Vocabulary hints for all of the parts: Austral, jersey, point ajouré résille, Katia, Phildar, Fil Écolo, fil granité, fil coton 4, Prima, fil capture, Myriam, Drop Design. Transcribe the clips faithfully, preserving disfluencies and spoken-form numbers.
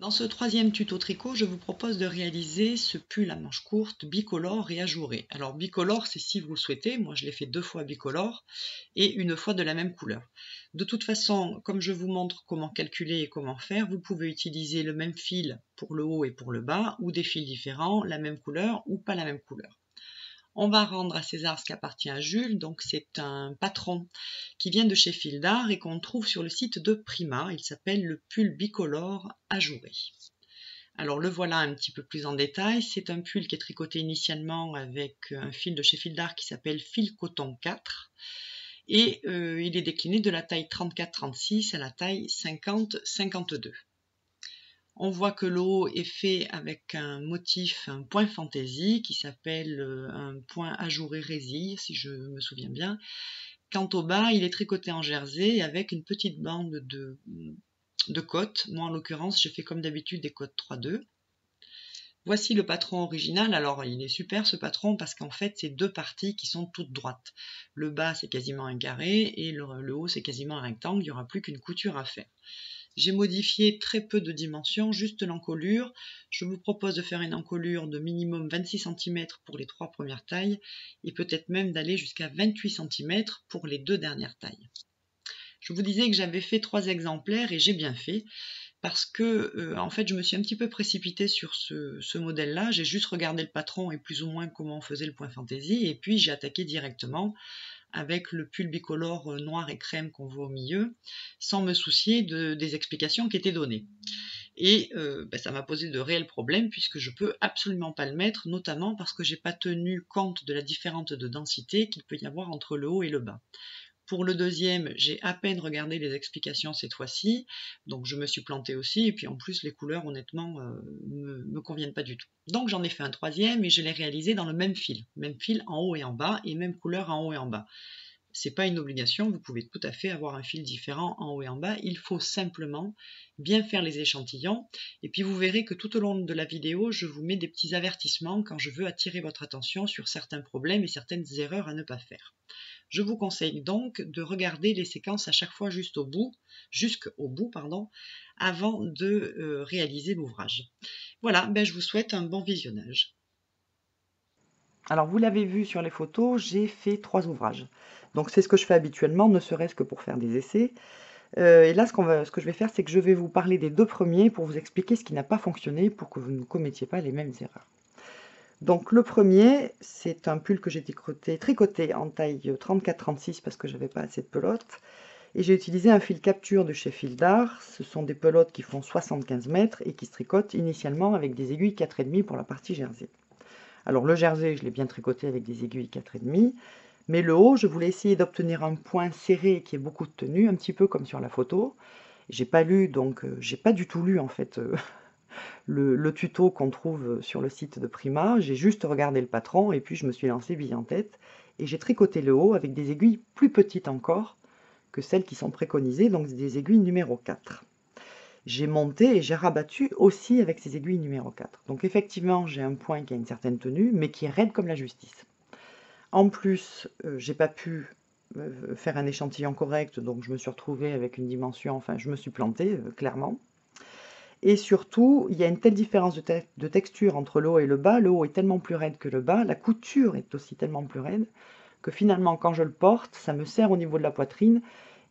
Dans ce troisième tuto tricot, je vous propose de réaliser ce pull à manches courtes bicolore et ajouré. Alors bicolore, c'est si vous le souhaitez, moi je l'ai fait deux fois bicolore et une fois de la même couleur. De toute façon, comme je vous montre comment calculer et comment faire, vous pouvez utiliser le même fil pour le haut et pour le bas, ou des fils différents, la même couleur ou pas la même couleur. On va rendre à César ce qu'appartient à Jules, donc c'est un patron qui vient de chez Phildar et qu'on trouve sur le site de Prima. Il s'appelle le pull bicolore ajouré. Alors le voilà un petit peu plus en détail. C'est un pull qui est tricoté initialement avec un fil de chez Phildar qui s'appelle fil coton quatre. Et euh, il est décliné de la taille trente-quatre trente-six à la taille cinquante cinquante-deux. On voit que le haut est fait avec un motif, un point fantaisie qui s'appelle un point ajouré résille, si je me souviens bien. Quant au bas, il est tricoté en jersey avec une petite bande de, de côtes. Moi, en l'occurrence, j'ai fait comme d'habitude des côtes trois deux. Voici le patron original. Alors, il est super ce patron parce qu'en fait, c'est deux parties qui sont toutes droites. Le bas, c'est quasiment un carré et le, le haut, c'est quasiment un rectangle. Il n'y aura plus qu'une couture à faire. J'ai modifié très peu de dimensions, juste l'encolure. Je vous propose de faire une encolure de minimum vingt-six centimètres pour les trois premières tailles et peut-être même d'aller jusqu'à vingt-huit centimètres pour les deux dernières tailles. Je vous disais que j'avais fait trois exemplaires et j'ai bien fait parce que euh, en fait je me suis un petit peu précipitée sur ce, ce modèle-là. J'ai juste regardé le patron et plus ou moins comment on faisait le point fantaisie et puis j'ai attaqué directement avec le pull bicolore noir et crème qu'on voit au milieu, sans me soucier de, des explications qui étaient données. Et euh, ben, ça m'a posé de réels problèmes, puisque je ne peux absolument pas le mettre, notamment parce que je n'ai pas tenu compte de la différence de densité qu'il peut y avoir entre le haut et le bas. Pour le deuxième, j'ai à peine regardé les explications cette fois-ci, donc je me suis plantée aussi, et puis en plus les couleurs honnêtement euh, me, me conviennent pas du tout. Donc j'en ai fait un troisième et je l'ai réalisé dans le même fil, même fil en haut et en bas, et même couleur en haut et en bas. C'est pas une obligation, vous pouvez tout à fait avoir un fil différent en haut et en bas, il faut simplement bien faire les échantillons, et puis vous verrez que tout au long de la vidéo, je vous mets des petits avertissements quand je veux attirer votre attention sur certains problèmes et certaines erreurs à ne pas faire. Je vous conseille donc de regarder les séquences à chaque fois juste au bout, jusqu'au bout, pardon, avant de euh, réaliser l'ouvrage. Voilà, ben je vous souhaite un bon visionnage. Alors vous l'avez vu sur les photos, j'ai fait trois ouvrages. Donc c'est ce que je fais habituellement, ne serait-ce que pour faire des essais. Euh, et là, ce, qu'on va, ce que je vais faire, c'est que je vais vous parler des deux premiers pour vous expliquer ce qui n'a pas fonctionné pour que vous ne commettiez pas les mêmes erreurs. Donc le premier, c'est un pull que j'ai tricoté, tricoté en taille trente-quatre trente-six parce que je n'avais pas assez de pelotes. Et j'ai utilisé un fil capture de chez Phildar. Ce sont des pelotes qui font soixante-quinze mètres et qui se tricotent initialement avec des aiguilles quatre virgule cinq pour la partie jersey. Alors le jersey, je l'ai bien tricoté avec des aiguilles quatre virgule cinq. Mais le haut, je voulais essayer d'obtenir un point serré qui ait beaucoup de tenue, un petit peu comme sur la photo. J'ai pas lu, donc euh, j'ai pas du tout lu en fait... Euh... Le, le tuto qu'on trouve sur le site de Prima, j'ai juste regardé le patron et puis je me suis lancée bille en tête et j'ai tricoté le haut avec des aiguilles plus petites encore que celles qui sont préconisées, donc des aiguilles numéro quatre. J'ai monté et j'ai rabattu aussi avec ces aiguilles numéro quatre. Donc effectivement j'ai un point qui a une certaine tenue mais qui est raide comme la justice. En plus euh, j'ai pas pu euh, faire un échantillon correct donc je me suis retrouvée avec une dimension, enfin je me suis plantée euh, clairement. Et surtout, il y a une telle différence de, te de texture entre le haut et le bas, le haut est tellement plus raide que le bas, la couture est aussi tellement plus raide, que finalement quand je le porte, ça me serre au niveau de la poitrine,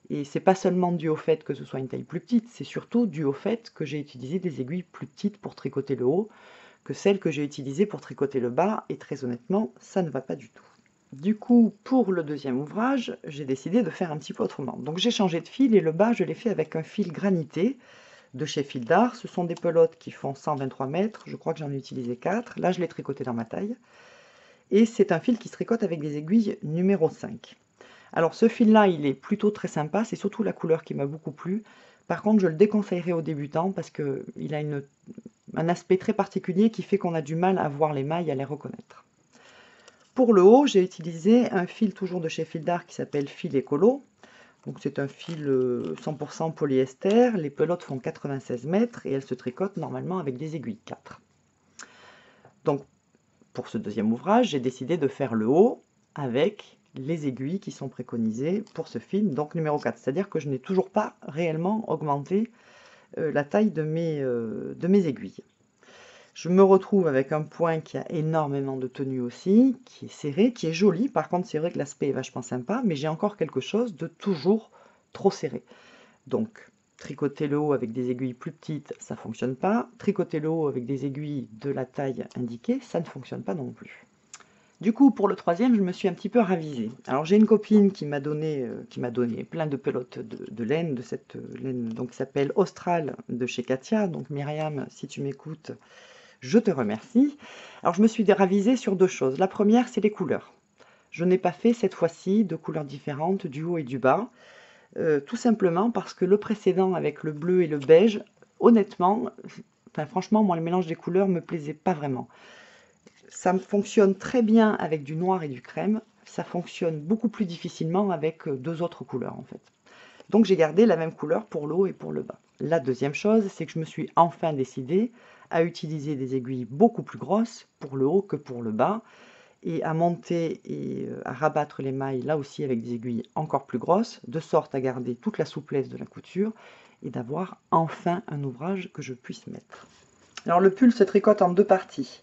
et c'est pas seulement dû au fait que ce soit une taille plus petite, c'est surtout dû au fait que j'ai utilisé des aiguilles plus petites pour tricoter le haut, que celles que j'ai utilisées pour tricoter le bas, et très honnêtement, ça ne va pas du tout. Du coup, pour le deuxième ouvrage, j'ai décidé de faire un petit peu autrement. Donc j'ai changé de fil, et le bas je l'ai fait avec un fil granité, de chez Phildar. Ce sont des pelotes qui font cent vingt-trois mètres, je crois que j'en ai utilisé quatre, là je l'ai tricoté dans ma taille, et c'est un fil qui se tricote avec des aiguilles numéro cinq. Alors ce fil là il est plutôt très sympa, c'est surtout la couleur qui m'a beaucoup plu, par contre je le déconseillerais aux débutants parce qu'il a une, un aspect très particulier qui fait qu'on a du mal à voir les mailles, à les reconnaître. Pour le haut j'ai utilisé un fil toujours de chez Phildar qui s'appelle Fil Écolo. Donc c'est un fil cent pour cent polyester, les pelotes font quatre-vingt-seize mètres et elles se tricotent normalement avec des aiguilles quatre. Donc pour ce deuxième ouvrage, j'ai décidé de faire le haut avec les aiguilles qui sont préconisées pour ce fil, donc numéro quatre. C'est-à-dire que je n'ai toujours pas réellement augmenté euh, la taille de mes, euh, de mes aiguilles. Je me retrouve avec un point qui a énormément de tenue aussi, qui est serré, qui est joli. Par contre, c'est vrai que l'aspect est vachement sympa, mais j'ai encore quelque chose de toujours trop serré. Donc, tricoter le haut avec des aiguilles plus petites, ça ne fonctionne pas. Tricoter le haut avec des aiguilles de la taille indiquée, ça ne fonctionne pas non plus. Du coup, pour le troisième, je me suis un petit peu ravisée. Alors, j'ai une copine qui m'a donné, euh, qui m'a donné plein de pelotes de, de laine, de cette laine donc, qui s'appelle Austral de chez Katia. Donc, Myriam, si tu m'écoutes, je te remercie. Alors, je me suis ravisée sur deux choses. La première, c'est les couleurs. Je n'ai pas fait cette fois-ci de couleurs différentes du haut et du bas. Euh, tout simplement parce que le précédent avec le bleu et le beige, honnêtement, enfin, franchement, moi, le mélange des couleurs me plaisait pas vraiment. Ça fonctionne très bien avec du noir et du crème. Ça fonctionne beaucoup plus difficilement avec deux autres couleurs, en fait. Donc, j'ai gardé la même couleur pour le haut et pour le bas. La deuxième chose, c'est que je me suis enfin décidée à utiliser des aiguilles beaucoup plus grosses pour le haut que pour le bas et à monter et à rabattre les mailles là aussi avec des aiguilles encore plus grosses, de sorte à garder toute la souplesse de la couture et d'avoir enfin un ouvrage que je puisse mettre. Alors le pull se tricote en deux parties.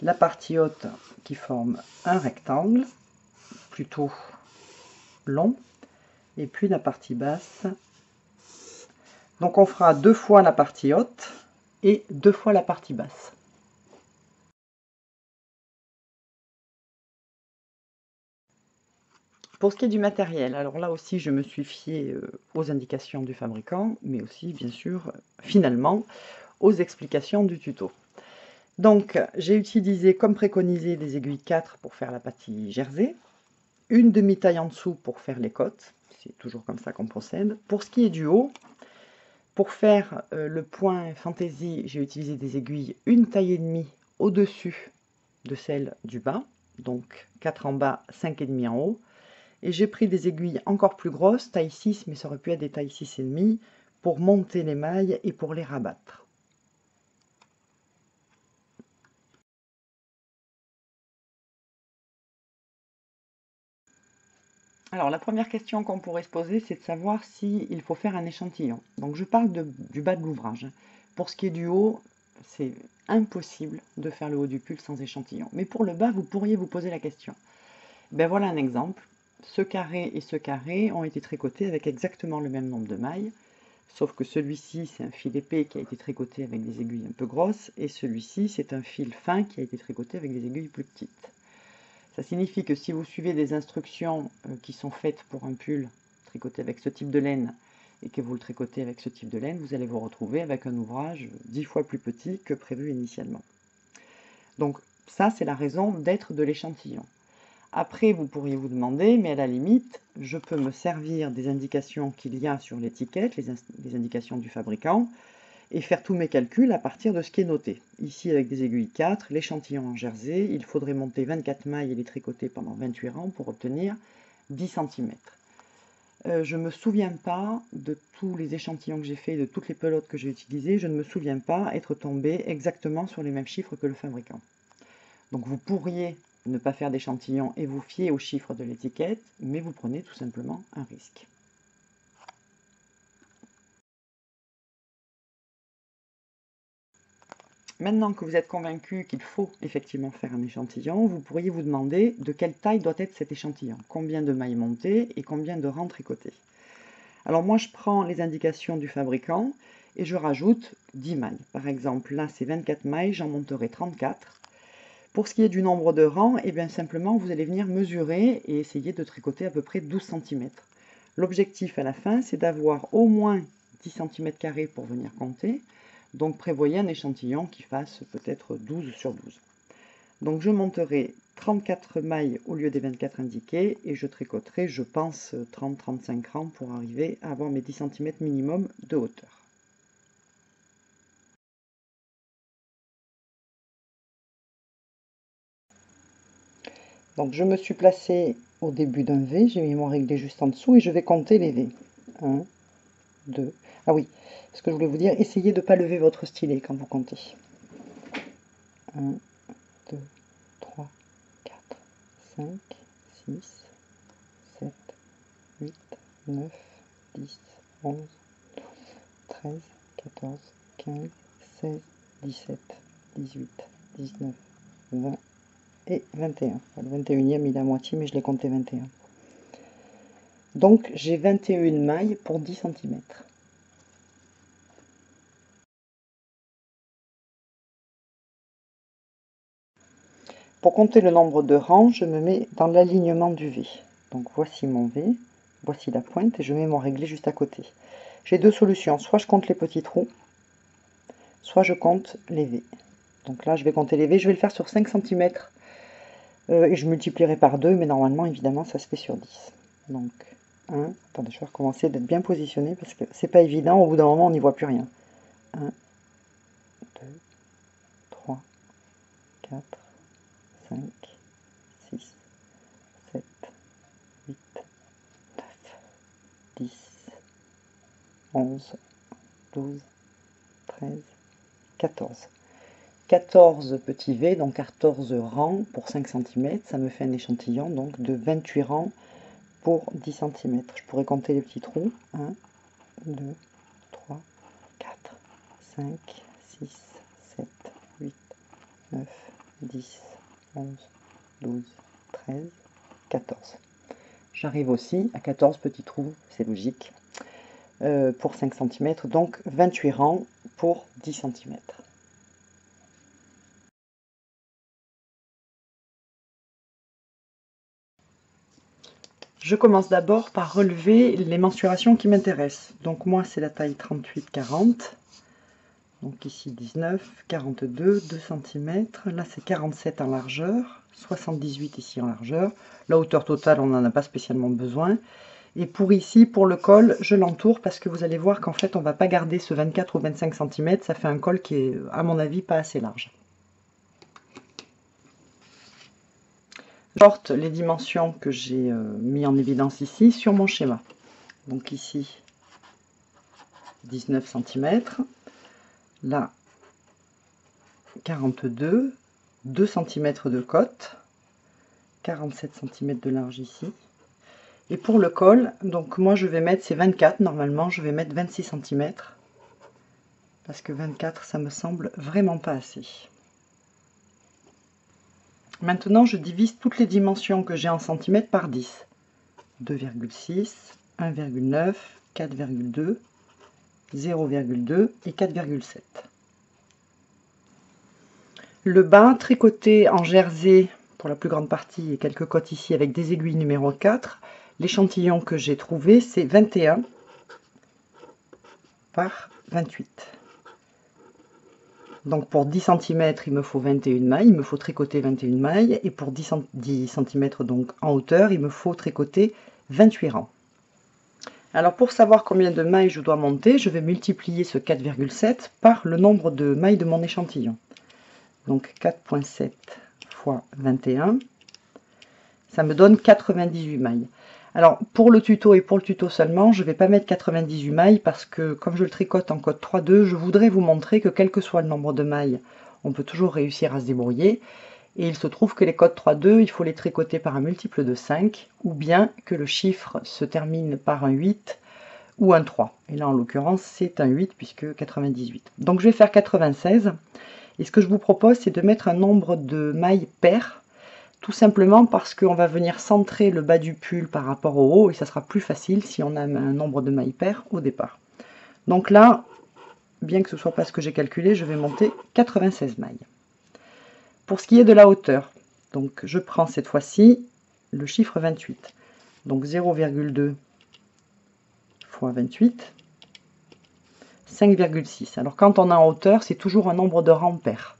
La partie haute qui forme un rectangle, plutôt long, et puis la partie basse. Donc on fera deux fois la partie haute et deux fois la partie basse. Pour ce qui est du matériel, alors là aussi je me suis fiée aux indications du fabricant, mais aussi bien sûr finalement aux explications du tuto. Donc j'ai utilisé comme préconisé des aiguilles quatre pour faire la partie jersey, une demi-taille en dessous pour faire les côtes, c'est toujours comme ça qu'on procède. Pour ce qui est du haut, pour faire euh, le point fantaisie, j'ai utilisé des aiguilles une taille et demie au-dessus de celle du bas, donc quatre en bas, cinq et demi en haut. Et j'ai pris des aiguilles encore plus grosses, taille six, mais ça aurait pu être des tailles six et demi, pour monter les mailles et pour les rabattre. Alors, la première question qu'on pourrait se poser, c'est de savoir s'il faut faire un échantillon. Donc, je parle de, du bas de l'ouvrage. Pour ce qui est du haut, c'est impossible de faire le haut du pull sans échantillon. Mais pour le bas, vous pourriez vous poser la question. Ben voilà un exemple. Ce carré et ce carré ont été tricotés avec exactement le même nombre de mailles. Sauf que celui-ci, c'est un fil épais qui a été tricoté avec des aiguilles un peu grosses. Et celui-ci, c'est un fil fin qui a été tricoté avec des aiguilles plus petites. Ça signifie que si vous suivez des instructions qui sont faites pour un pull tricoté avec ce type de laine et que vous le tricotez avec ce type de laine, vous allez vous retrouver avec un ouvrage dix fois plus petit que prévu initialement. Donc ça, c'est la raison d'être de l'échantillon. Après, vous pourriez vous demander, mais à la limite, je peux me servir des indications qu'il y a sur l'étiquette, les, les indications du fabricant, et faire tous mes calculs à partir de ce qui est noté. Ici, avec des aiguilles quatre, l'échantillon en jersey, il faudrait monter vingt-quatre mailles et les tricoter pendant vingt-huit rangs pour obtenir dix centimètres. Euh, je ne me souviens pas de tous les échantillons que j'ai faits, de toutes les pelotes que j'ai utilisées, je ne me souviens pas être tombée exactement sur les mêmes chiffres que le fabricant. Donc vous pourriez ne pas faire d'échantillon et vous fier aux chiffres de l'étiquette, mais vous prenez tout simplement un risque. Maintenant que vous êtes convaincu qu'il faut effectivement faire un échantillon, vous pourriez vous demander de quelle taille doit être cet échantillon, combien de mailles montées et combien de rangs tricotés. Alors moi, je prends les indications du fabricant et je rajoute dix mailles. Par exemple, là, c'est vingt-quatre mailles, j'en monterai trente-quatre. Pour ce qui est du nombre de rangs, eh bien, simplement, vous allez venir mesurer et essayer de tricoter à peu près douze centimètres. L'objectif à la fin, c'est d'avoir au moins dix centimètres carrés pour venir compter. Donc prévoyez un échantillon qui fasse peut-être douze sur douze. Donc je monterai trente-quatre mailles au lieu des vingt-quatre indiquées et je tricoterai, je pense, trente à trente-cinq rangs pour arriver à avoir mes dix centimètres minimum de hauteur. Donc je me suis placée au début d'un V, j'ai mis mon réglé juste en dessous et je vais compter les V. un, deux... Ah oui, ce que je voulais vous dire, essayez de ne pas lever votre stylet quand vous comptez. un, deux, trois, quatre, cinq, six, sept, huit, neuf, dix, onze, douze, treize, quatorze, quinze, seize, dix-sept, dix-huit, dix-neuf, vingt et vingt et un. Le vingt et unième il est à moitié, mais je l'ai compté vingt et un. Donc j'ai vingt et une mailles pour dix centimètres. Pour compter le nombre de rangs, je me mets dans l'alignement du V. Donc voici mon V, voici la pointe et je mets mon réglé juste à côté. J'ai deux solutions, soit je compte les petits trous, soit je compte les V. Donc là je vais compter les V, je vais le faire sur cinq centimètres euh, et je multiplierai par deux, mais normalement évidemment ça se fait sur dix. Donc un, attendez, je vais recommencer d'être bien positionné parce que c'est pas évident, au bout d'un moment on n'y voit plus rien. un, deux, trois, quatre, cinq, six, sept, huit, neuf, dix, onze, douze, treize, quatorze. quatorze petits V, donc quatorze rangs pour cinq centimètres. Ça me fait un échantillon donc de vingt-huit rangs pour dix centimètres. Je pourrais compter les petits trous. un, deux, trois, quatre, cinq, six, sept, huit, neuf, dix, onze, douze, treize, quatorze. J'arrive aussi à quatorze petits trous, c'est logique, euh, pour cinq centimètres, donc vingt-huit rangs pour dix centimètres. Je commence d'abord par relever les mensurations qui m'intéressent. Donc moi c'est la taille trente-huit quarante. Donc ici dix-neuf, quarante-deux, deux centimètres, là c'est quarante-sept en largeur, soixante-dix-huit ici en largeur. La hauteur totale, on n'en a pas spécialement besoin. Et pour ici, pour le col, je l'entoure parce que vous allez voir qu'en fait on ne va pas garder ce vingt-quatre ou vingt-cinq centimètres, ça fait un col qui est à mon avis pas assez large. Je porte les dimensions que j'ai mis en évidence ici sur mon schéma. Donc ici dix-neuf centimètres. Là, quarante-deux, deux centimètres de côte, quarante-sept centimètres de large ici. Et pour le col, donc moi je vais mettre, c'est vingt-quatre, normalement je vais mettre vingt-six centimètres, parce que vingt-quatre ça me semble vraiment pas assez. Maintenant je divise toutes les dimensions que j'ai en centimètres par dix. deux virgule six, un virgule neuf, quatre virgule deux. zéro virgule deux et quatre virgule sept. Le bas tricoté en jersey pour la plus grande partie et quelques côtes ici avec des aiguilles numéro quatre. L'échantillon que j'ai trouvé c'est vingt et un par vingt-huit. Donc pour dix centimètres il me faut vingt et une mailles, il me faut tricoter vingt et une mailles et pour dix centimètres donc en hauteur il me faut tricoter vingt-huit rangs. Alors pour savoir combien de mailles je dois monter, je vais multiplier ce quatre virgule sept par le nombre de mailles de mon échantillon. Donc quatre virgule sept fois vingt et un, ça me donne quatre-vingt-dix-huit mailles. Alors pour le tuto et pour le tuto seulement, je ne vais pas mettre quatre-vingt-dix-huit mailles parce que comme je le tricote en code trois deux, je voudrais vous montrer que quel que soit le nombre de mailles, on peut toujours réussir à se débrouiller. Et il se trouve que les codes trois deux, il faut les tricoter par un multiple de cinq, ou bien que le chiffre se termine par un huit ou un trois. Et là, en l'occurrence, c'est un huit puisque quatre-vingt-dix-huit. Donc je vais faire quatre-vingt-seize. Et ce que je vous propose, c'est de mettre un nombre de mailles paires, tout simplement parce qu'on va venir centrer le bas du pull par rapport au haut, et ça sera plus facile si on a un nombre de mailles paires au départ. Donc là, bien que ce ne soit pas ce que j'ai calculé, je vais monter quatre-vingt-seize mailles. Pour ce qui est de la hauteur, donc je prends cette fois-ci le chiffre vingt-huit, donc zéro virgule deux fois vingt-huit, cinq virgule six. Alors quand on a en hauteur, c'est toujours un nombre de rangs pairs,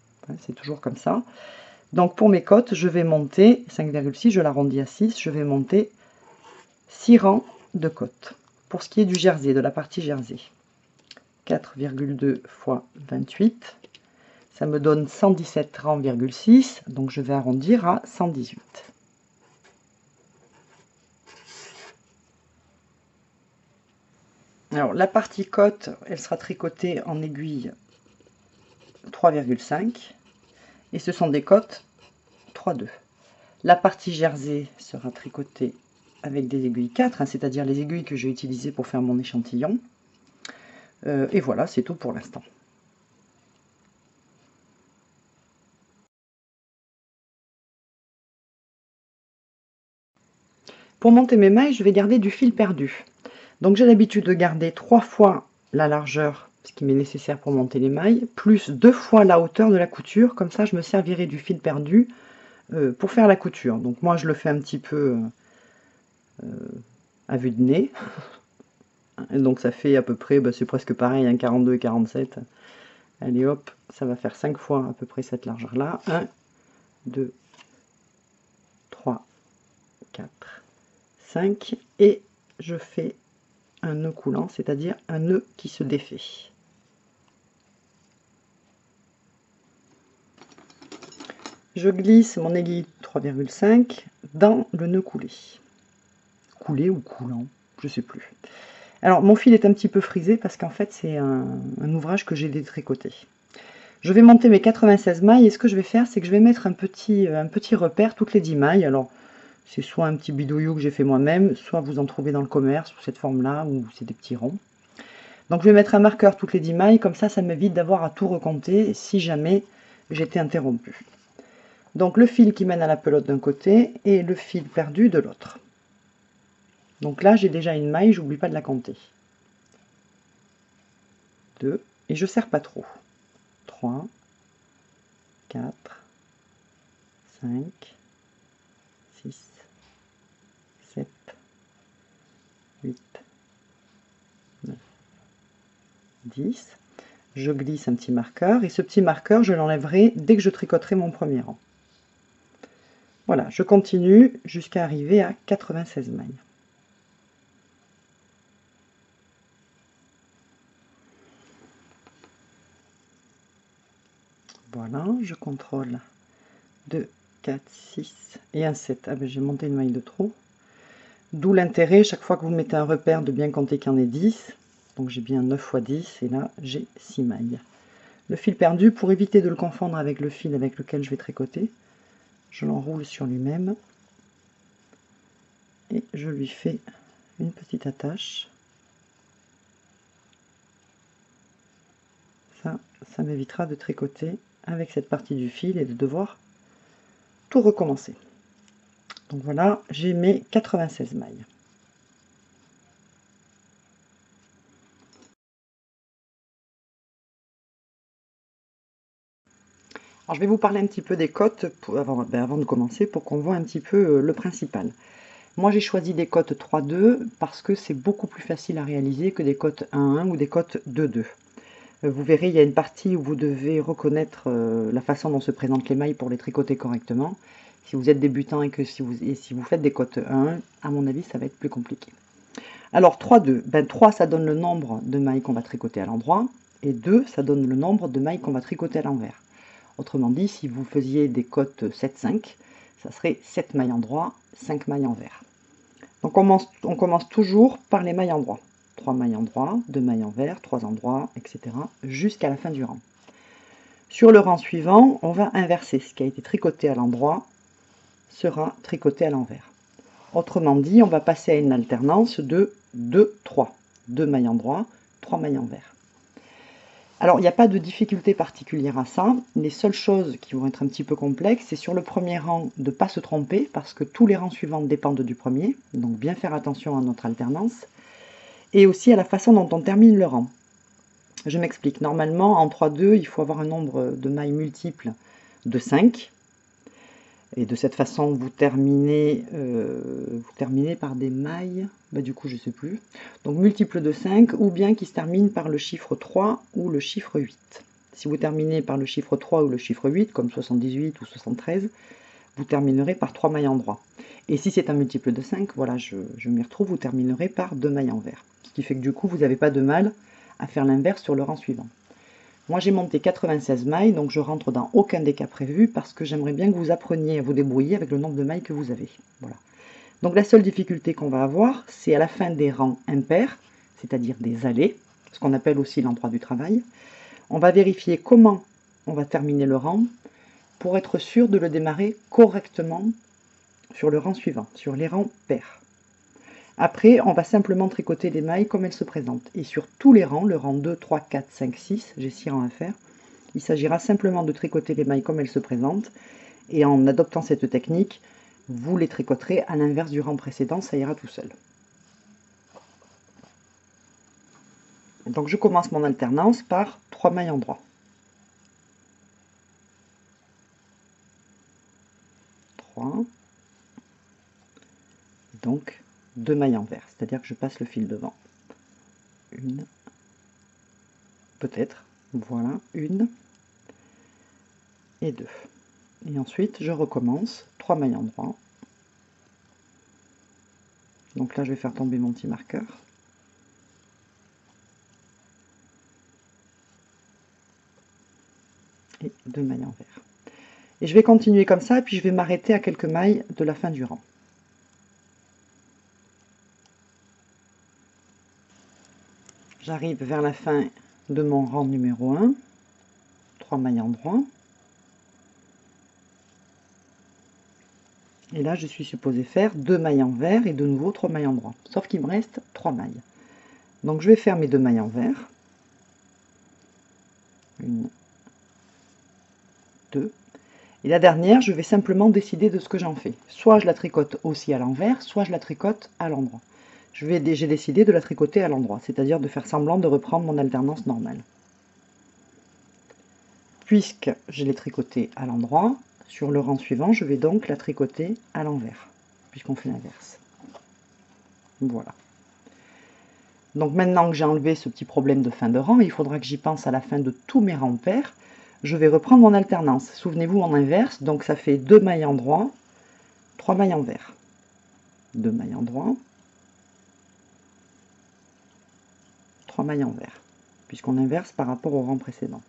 c'est toujours comme ça. Donc pour mes côtes, je vais monter cinq virgule six, je l'arrondis à six, je vais monter six rangs de côtes. Pour ce qui est du jersey, de la partie jersey, quatre virgule deux fois vingt-huit. Ça me donne cent dix-sept rangs virgule six, donc je vais arrondir à cent dix-huit. Alors la partie côte, elle sera tricotée en aiguille trois virgule cinq, et ce sont des côtes trois deux. La partie jersey sera tricotée avec des aiguilles quatre, hein, c'est-à-dire les aiguilles que j'ai utilisées pour faire mon échantillon. Euh, et voilà, c'est tout pour l'instant. Pour monter mes mailles, je vais garder du fil perdu. Donc j'ai l'habitude de garder trois fois la largeur, ce qui m'est nécessaire pour monter les mailles, plus deux fois la hauteur de la couture. Comme ça, je me servirai du fil perdu euh, pour faire la couture. Donc moi, je le fais un petit peu euh, à vue de nez. Et donc ça fait à peu près, bah, c'est presque pareil, hein, quarante-deux et quarante-sept. Allez hop, ça va faire cinq fois à peu près cette largeur-là. un, deux, trois, quatre, cinq, et je fais un nœud coulant, c'est-à-dire un nœud qui se défait. Je glisse mon aiguille trois virgule cinq dans le nœud coulé. Coulé ou coulant, je sais plus. Alors mon fil est un petit peu frisé parce qu'en fait c'est un, un ouvrage que j'ai détricoté. Je vais monter mes quatre-vingt-seize mailles et ce que je vais faire, c'est que je vais mettre un petit, un petit repère toutes les dix mailles. Alors c'est soit un petit bidouillou que j'ai fait moi-même, soit vous en trouvez dans le commerce, sous cette forme-là, ou c'est des petits ronds. Donc je vais mettre un marqueur toutes les dix mailles, comme ça, ça m'évite d'avoir à tout recompter si jamais j'étais interrompue. Donc le fil qui mène à la pelote d'un côté, et le fil perdu de l'autre. Donc là, j'ai déjà une maille, j'oublie pas de la compter. deux, et je serre pas trop. trois, quatre, cinq, six, sept, huit, neuf, dix. Je glisse un petit marqueur et ce petit marqueur, je l'enlèverai dès que je tricoterai mon premier rang. Voilà, je continue jusqu'à arriver à quatre-vingt-seize mailles. Voilà, je contrôle deux, quatre, six et un sept. Ah ben j'ai monté une maille de trop. D'où l'intérêt, chaque fois que vous mettez un repère, de bien compter qu'il y en ait dix. Donc j'ai bien neuf fois dix et là j'ai six mailles. Le fil perdu, pour éviter de le confondre avec le fil avec lequel je vais tricoter, je l'enroule sur lui-même et je lui fais une petite attache. Ça, ça m'évitera de tricoter avec cette partie du fil et de devoir tout recommencer. Donc voilà, j'ai mes quatre-vingt-seize mailles. Alors je vais vous parler un petit peu des côtes pour, avant, ben avant de commencer, pour qu'on voit un petit peu le principal. Moi j'ai choisi des côtes trois deux parce que c'est beaucoup plus facile à réaliser que des côtes un un ou des côtes deux deux. Vous verrez, il y a une partie où vous devez reconnaître la façon dont se présentent les mailles pour les tricoter correctement. Si vous êtes débutant et que si vous, et si vous faites des côtes un un, à mon avis, ça va être plus compliqué. Alors trois deux, ben trois ça donne le nombre de mailles qu'on va tricoter à l'endroit, et deux ça donne le nombre de mailles qu'on va tricoter à l'envers. Autrement dit, si vous faisiez des côtes sept cinq, ça serait sept mailles endroit, cinq mailles envers. Donc on commence, on commence toujours par les mailles endroit. trois mailles endroit, deux mailles envers, trois endroits, et cetera jusqu'à la fin du rang. Sur le rang suivant, on va inverser ce qui a été tricoté à l'endroit sera tricoté à l'envers. Autrement dit, on va passer à une alternance de deux trois. deux mailles endroit, trois mailles envers. Alors, il n'y a pas de difficulté particulière à ça. Les seules choses qui vont être un petit peu complexes, c'est sur le premier rang de ne pas se tromper, parce que tous les rangs suivants dépendent du premier, donc bien faire attention à notre alternance, et aussi à la façon dont on termine le rang. Je m'explique. Normalement, en trois deux, il faut avoir un nombre de mailles multiples de cinq, et de cette façon, vous terminez, euh, vous terminez par des mailles, bah, du coup, je ne sais plus. Donc, multiple de cinq, ou bien qui se termine par le chiffre trois ou le chiffre huit. Si vous terminez par le chiffre trois ou le chiffre huit, comme soixante-dix-huit ou soixante-treize, vous terminerez par trois mailles endroit. Et si c'est un multiple de cinq, voilà, je, je m'y retrouve, vous terminerez par deux mailles envers. Ce qui fait que du coup, vous n'avez pas de mal à faire l'inverse sur le rang suivant. Moi, j'ai monté quatre-vingt-seize mailles, donc je rentre dans aucun des cas prévus parce que j'aimerais bien que vous appreniez à vous débrouiller avec le nombre de mailles que vous avez. Voilà. Donc la seule difficulté qu'on va avoir, c'est à la fin des rangs impairs, c'est-à-dire des allées, ce qu'on appelle aussi l'endroit du travail. On va vérifier comment on va terminer le rang pour être sûr de le démarrer correctement sur le rang suivant, sur les rangs pairs. Après, on va simplement tricoter les mailles comme elles se présentent. Et sur tous les rangs, le rang deux, trois, quatre, cinq, six, j'ai six rangs à faire, il s'agira simplement de tricoter les mailles comme elles se présentent. Et en adoptant cette technique, vous les tricoterez à l'inverse du rang précédent, ça ira tout seul. Donc je commence mon alternance par trois mailles en droit. trois. Donc deux mailles envers, c'est-à-dire que je passe le fil devant. Une. Peut-être. Voilà, une et deux. Et ensuite, je recommence trois mailles en droit. Donc là, je vais faire tomber mon petit marqueur. Et deux mailles envers. Et je vais continuer comme ça, puis je vais m'arrêter à quelques mailles de la fin du rang. J'arrive vers la fin de mon rang numéro un, trois mailles en droit. Et là, je suis supposée faire deux mailles envers et de nouveau trois mailles en droit. Sauf qu'il me reste trois mailles. Donc je vais faire mes deux mailles envers. Une, deux. Et la dernière, je vais simplement décider de ce que j'en fais. Soit je la tricote aussi à l'envers, soit je la tricote à l'endroit. Je vais, j'ai décidé de la tricoter à l'endroit, c'est-à-dire de faire semblant de reprendre mon alternance normale. Puisque je l'ai tricotée à l'endroit, sur le rang suivant, je vais donc la tricoter à l'envers, puisqu'on fait l'inverse. Voilà. Donc maintenant que j'ai enlevé ce petit problème de fin de rang, il faudra que j'y pense à la fin de tous mes rangs pairs. Je vais reprendre mon alternance. Souvenez-vous, en inverse, donc ça fait deux mailles en droit, trois mailles envers. deux mailles en droit, trois mailles envers, puisqu'on inverse par rapport au rang précédent.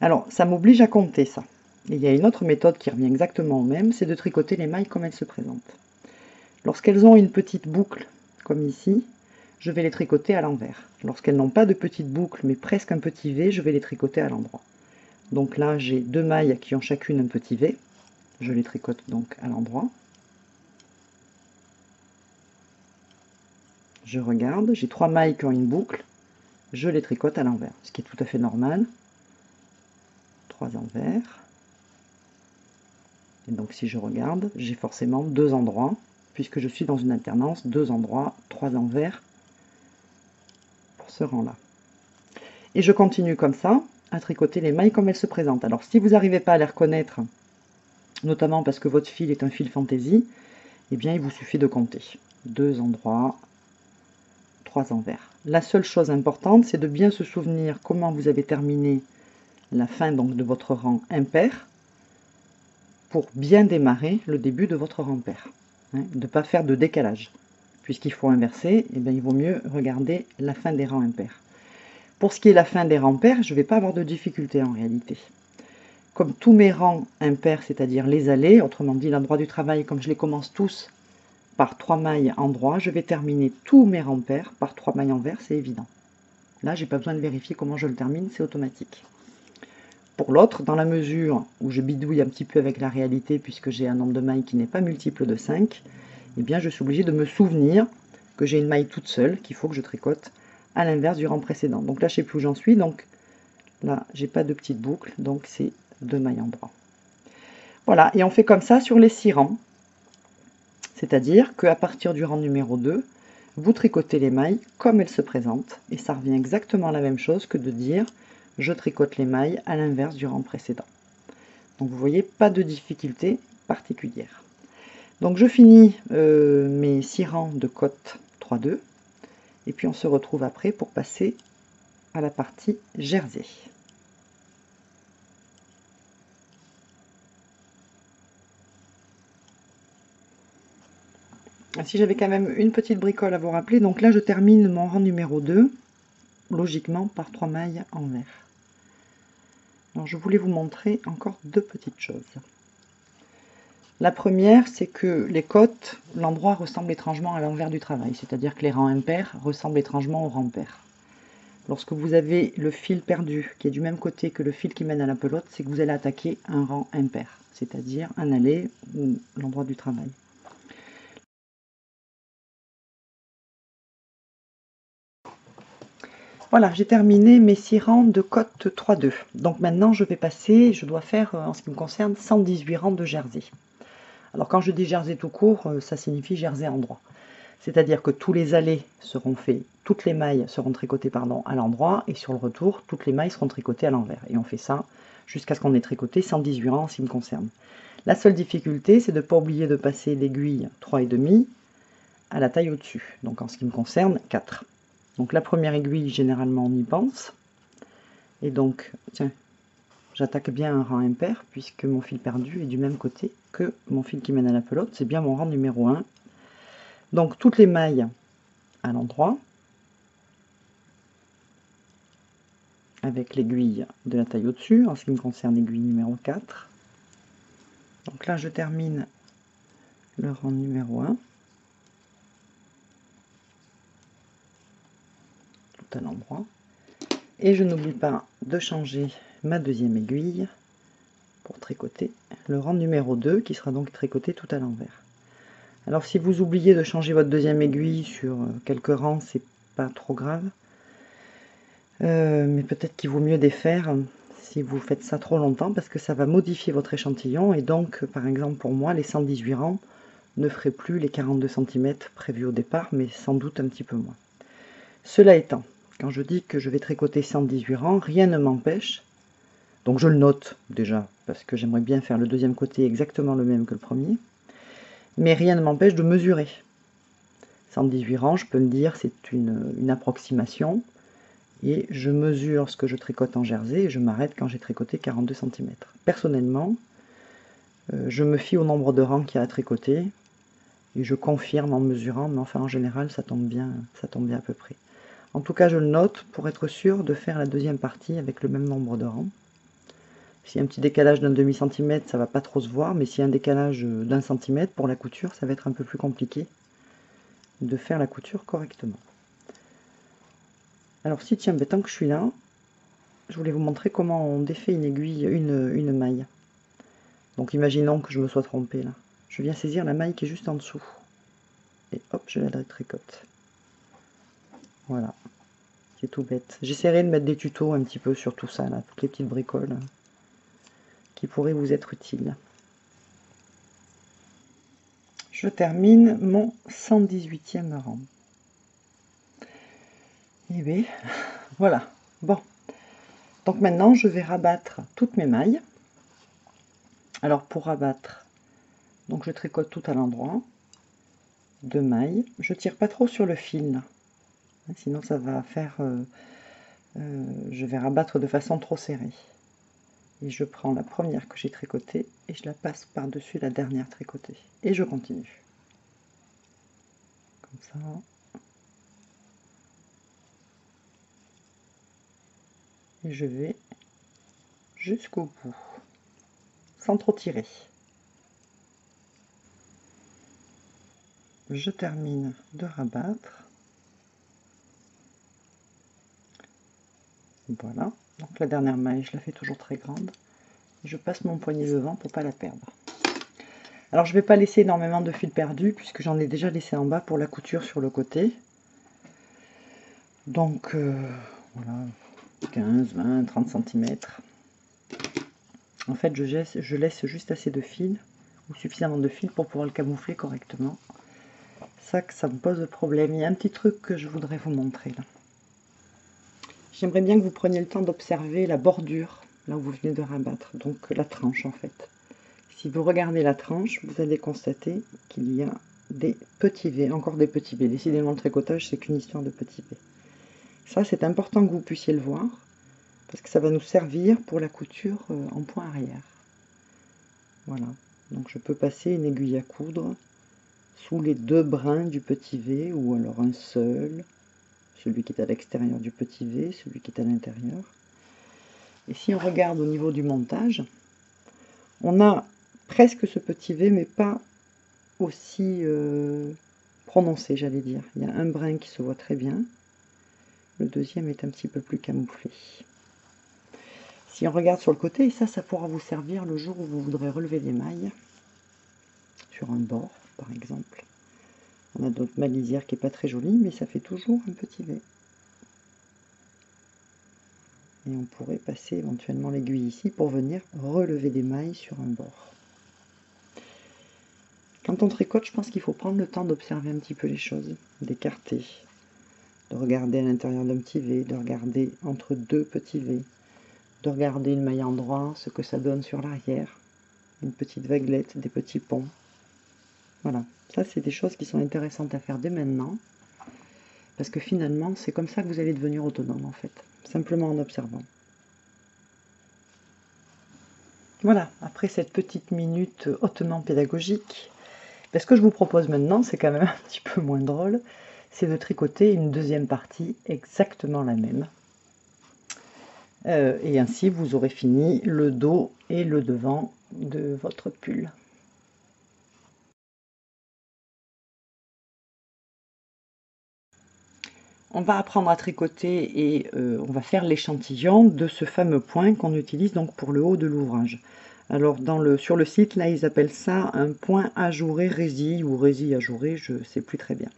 Alors, ça m'oblige à compter ça. Et il y a une autre méthode qui revient exactement au même, c'est de tricoter les mailles comme elles se présentent. Lorsqu'elles ont une petite boucle, comme ici, je vais les tricoter à l'envers. Lorsqu'elles n'ont pas de petite boucle, mais presque un petit V, je vais les tricoter à l'endroit. Donc là, j'ai deux mailles qui ont chacune un petit V. Je les tricote donc à l'endroit. Je regarde, j'ai trois mailles qui ont une boucle. Je les tricote à l'envers, ce qui est tout à fait normal. trois envers, et donc si je regarde, j'ai forcément deux endroits, puisque je suis dans une alternance, deux endroits, trois envers pour ce rang là. Et je continue comme ça à tricoter les mailles comme elles se présentent. Alors si vous n'arrivez pas à les reconnaître, notamment parce que votre fil est un fil fantaisie, et eh bien il vous suffit de compter deux endroits, trois envers. La seule chose importante, c'est de bien se souvenir comment vous avez terminé la fin donc de votre rang impair pour bien démarrer le début de votre rang pair. Hein, de ne pas faire de décalage. Puisqu'il faut inverser, et bien il vaut mieux regarder la fin des rangs impairs. Pour ce qui est la fin des rangs pairs, je ne vais pas avoir de difficulté en réalité. Comme tous mes rangs impairs, c'est-à-dire les allées, autrement dit l'endroit du travail, comme je les commence tous par trois mailles en droit, je vais terminer tous mes rangs pairs par trois mailles envers, c'est évident. Là, j'ai pas besoin de vérifier comment je le termine, c'est automatique. Pour l'autre, dans la mesure où je bidouille un petit peu avec la réalité, puisque j'ai un nombre de mailles qui n'est pas multiple de cinq, eh bien je suis obligée de me souvenir que j'ai une maille toute seule, qu'il faut que je tricote à l'inverse du rang précédent. Donc là, je ne sais plus où j'en suis, donc là, j'ai pas de petite boucle, donc c'est deux mailles en droit. Voilà, et on fait comme ça sur les six rangs. C'est-à-dire qu'à partir du rang numéro deux, vous tricotez les mailles comme elles se présentent, et ça revient exactement à la même chose que de dire... je tricote les mailles à l'inverse du rang précédent. Donc vous voyez, pas de difficulté particulière. Donc je finis euh, mes six rangs de côte trois deux, et puis on se retrouve après pour passer à la partie jersey. Si j'avais quand même une petite bricole à vous rappeler, donc là je termine mon rang numéro deux, logiquement par trois mailles envers. Alors, je voulais vous montrer encore deux petites choses. La première, c'est que les côtes, l'endroit ressemble étrangement à l'envers du travail, c'est-à-dire que les rangs impairs ressemblent étrangement aux rangs pairs. Lorsque vous avez le fil perdu, qui est du même côté que le fil qui mène à la pelote, c'est que vous allez attaquer un rang impair, c'est-à-dire un aller ou l'endroit du travail. Voilà, j'ai terminé mes six rangs de côte trois deux. Donc maintenant, je vais passer, je dois faire, en ce qui me concerne, cent dix-huit rangs de jersey. Alors quand je dis jersey tout court, ça signifie jersey endroit. C'est-à-dire que tous les allées seront faits, toutes les mailles seront tricotées pardon, à l'endroit, et sur le retour, toutes les mailles seront tricotées à l'envers. Et on fait ça jusqu'à ce qu'on ait tricoté cent dix-huit rangs en ce qui me concerne. La seule difficulté, c'est de ne pas oublier de passer l'aiguille trois virgule cinq à la taille au-dessus. Donc en ce qui me concerne, quatre. Donc la première aiguille, généralement, on y pense. Et donc, tiens, j'attaque bien un rang impair, puisque mon fil perdu est du même côté que mon fil qui mène à la pelote. C'est bien mon rang numéro un. Donc toutes les mailles à l'endroit, avec l'aiguille de la taille au-dessus, en ce qui me concerne l'aiguille numéro quatre. Donc là, je termine le rang numéro un. Tout à l'endroit. Et je n'oublie pas de changer ma deuxième aiguille pour tricoter le rang numéro deux, qui sera donc tricoté tout à l'envers. Alors si vous oubliez de changer votre deuxième aiguille sur quelques rangs, c'est pas trop grave. Euh, mais peut-être qu'il vaut mieux défaire si vous faites ça trop longtemps, parce que ça va modifier votre échantillon. Et donc, par exemple, pour moi, les cent dix-huit rangs ne feraient plus les quarante-deux centimètres prévus au départ, mais sans doute un petit peu moins. Cela étant, quand je dis que je vais tricoter cent dix-huit rangs, rien ne m'empêche. Donc je le note déjà, parce que j'aimerais bien faire le deuxième côté exactement le même que le premier. Mais rien ne m'empêche de mesurer. cent dix-huit rangs, je peux me dire, c'est une, une approximation. Et je mesure ce que je tricote en jersey et je m'arrête quand j'ai tricoté quarante-deux centimètres. Personnellement, euh, je me fie au nombre de rangs qu'il y a à tricoter. Et je confirme en mesurant, mais enfin en général, ça tombe bien, ça tombe bien à peu près. En tout cas, je le note pour être sûr de faire la deuxième partie avec le même nombre de rangs. Si un petit décalage d'un demi-centimètre, ça ne va pas trop se voir, mais si un décalage d'un centimètre, pour la couture, ça va être un peu plus compliqué de faire la couture correctement. Alors si, tiens, ben, tant que je suis là, je voulais vous montrer comment on défait une aiguille, une, une maille. Donc imaginons que je me sois trompée là. Je viens saisir la maille qui est juste en dessous. Et hop, je la tricote. Voilà, c'est tout bête. J'essaierai de mettre des tutos un petit peu sur tout ça, là, toutes les petites bricoles qui pourraient vous être utiles. Je termine mon cent dix-huitième rang. Et bien, voilà. Bon, donc maintenant, je vais rabattre toutes mes mailles. Alors, pour rabattre, donc je tricote tout à l'endroit, deux mailles. Je tire pas trop sur le fil, là. Sinon ça va faire, euh, euh, je vais rabattre de façon trop serrée. Et je prends la première que j'ai tricotée et je la passe par-dessus la dernière tricotée. Et je continue. Comme ça. Et je vais jusqu'au bout, sans trop tirer. Je termine de rabattre. Voilà, donc la dernière maille, je la fais toujours très grande. Je passe mon poignet devant pour pas la perdre. Alors je ne vais pas laisser énormément de fil perdu puisque j'en ai déjà laissé en bas pour la couture sur le côté. Donc euh, voilà, quinze, vingt, trente cm. En fait, je laisse, je laisse juste assez de fil ou suffisamment de fil pour pouvoir le camoufler correctement. Ça, que ça me pose problème. Il y a un petit truc que je voudrais vous montrer là. J'aimerais bien que vous preniez le temps d'observer la bordure, là où vous venez de rabattre, donc la tranche en fait. Si vous regardez la tranche, vous allez constater qu'il y a des petits V, encore des petits V. Décidément, le tricotage, c'est qu'une histoire de petits V. Ça, c'est important que vous puissiez le voir, parce que ça va nous servir pour la couture en point arrière. Voilà, donc je peux passer une aiguille à coudre sous les deux brins du petit V, ou alors un seul. Celui qui est à l'extérieur du petit V, celui qui est à l'intérieur. Et si on regarde au niveau du montage, on a presque ce petit V, mais pas aussi euh, prononcé, j'allais dire. Il y a un brin qui se voit très bien. Le deuxième est un petit peu plus camouflé. Si on regarde sur le côté, et ça, ça pourra vous servir le jour où vous voudrez relever les mailles, sur un bord, par exemple. On a notre ma lisière qui n'est pas très jolie, mais ça fait toujours un petit V. et on pourrait passer éventuellement l'aiguille ici pour venir relever des mailles sur un bord. Quand on tricote, je pense qu'il faut prendre le temps d'observer un petit peu les choses, d'écarter, de regarder à l'intérieur d'un petit V, de regarder entre deux petits V, de regarder une maille en droit, ce que ça donne sur l'arrière, une petite vaguelette, des petits ponts. Voilà, ça c'est des choses qui sont intéressantes à faire dès maintenant, parce que finalement c'est comme ça que vous allez devenir autonome en fait, simplement en observant. Voilà, après cette petite minute hautement pédagogique, ben, ce que je vous propose maintenant, c'est quand même un petit peu moins drôle, c'est de tricoter une deuxième partie exactement la même. Euh, et ainsi vous aurez fini le dos et le devant de votre pull. On va apprendre à tricoter et euh, on va faire l'échantillon de ce fameux point qu'on utilise donc pour le haut de l'ouvrage. Alors dans le, sur le site, là ils appellent ça un point ajouré résille ou résille ajouré, je ne sais plus très bien.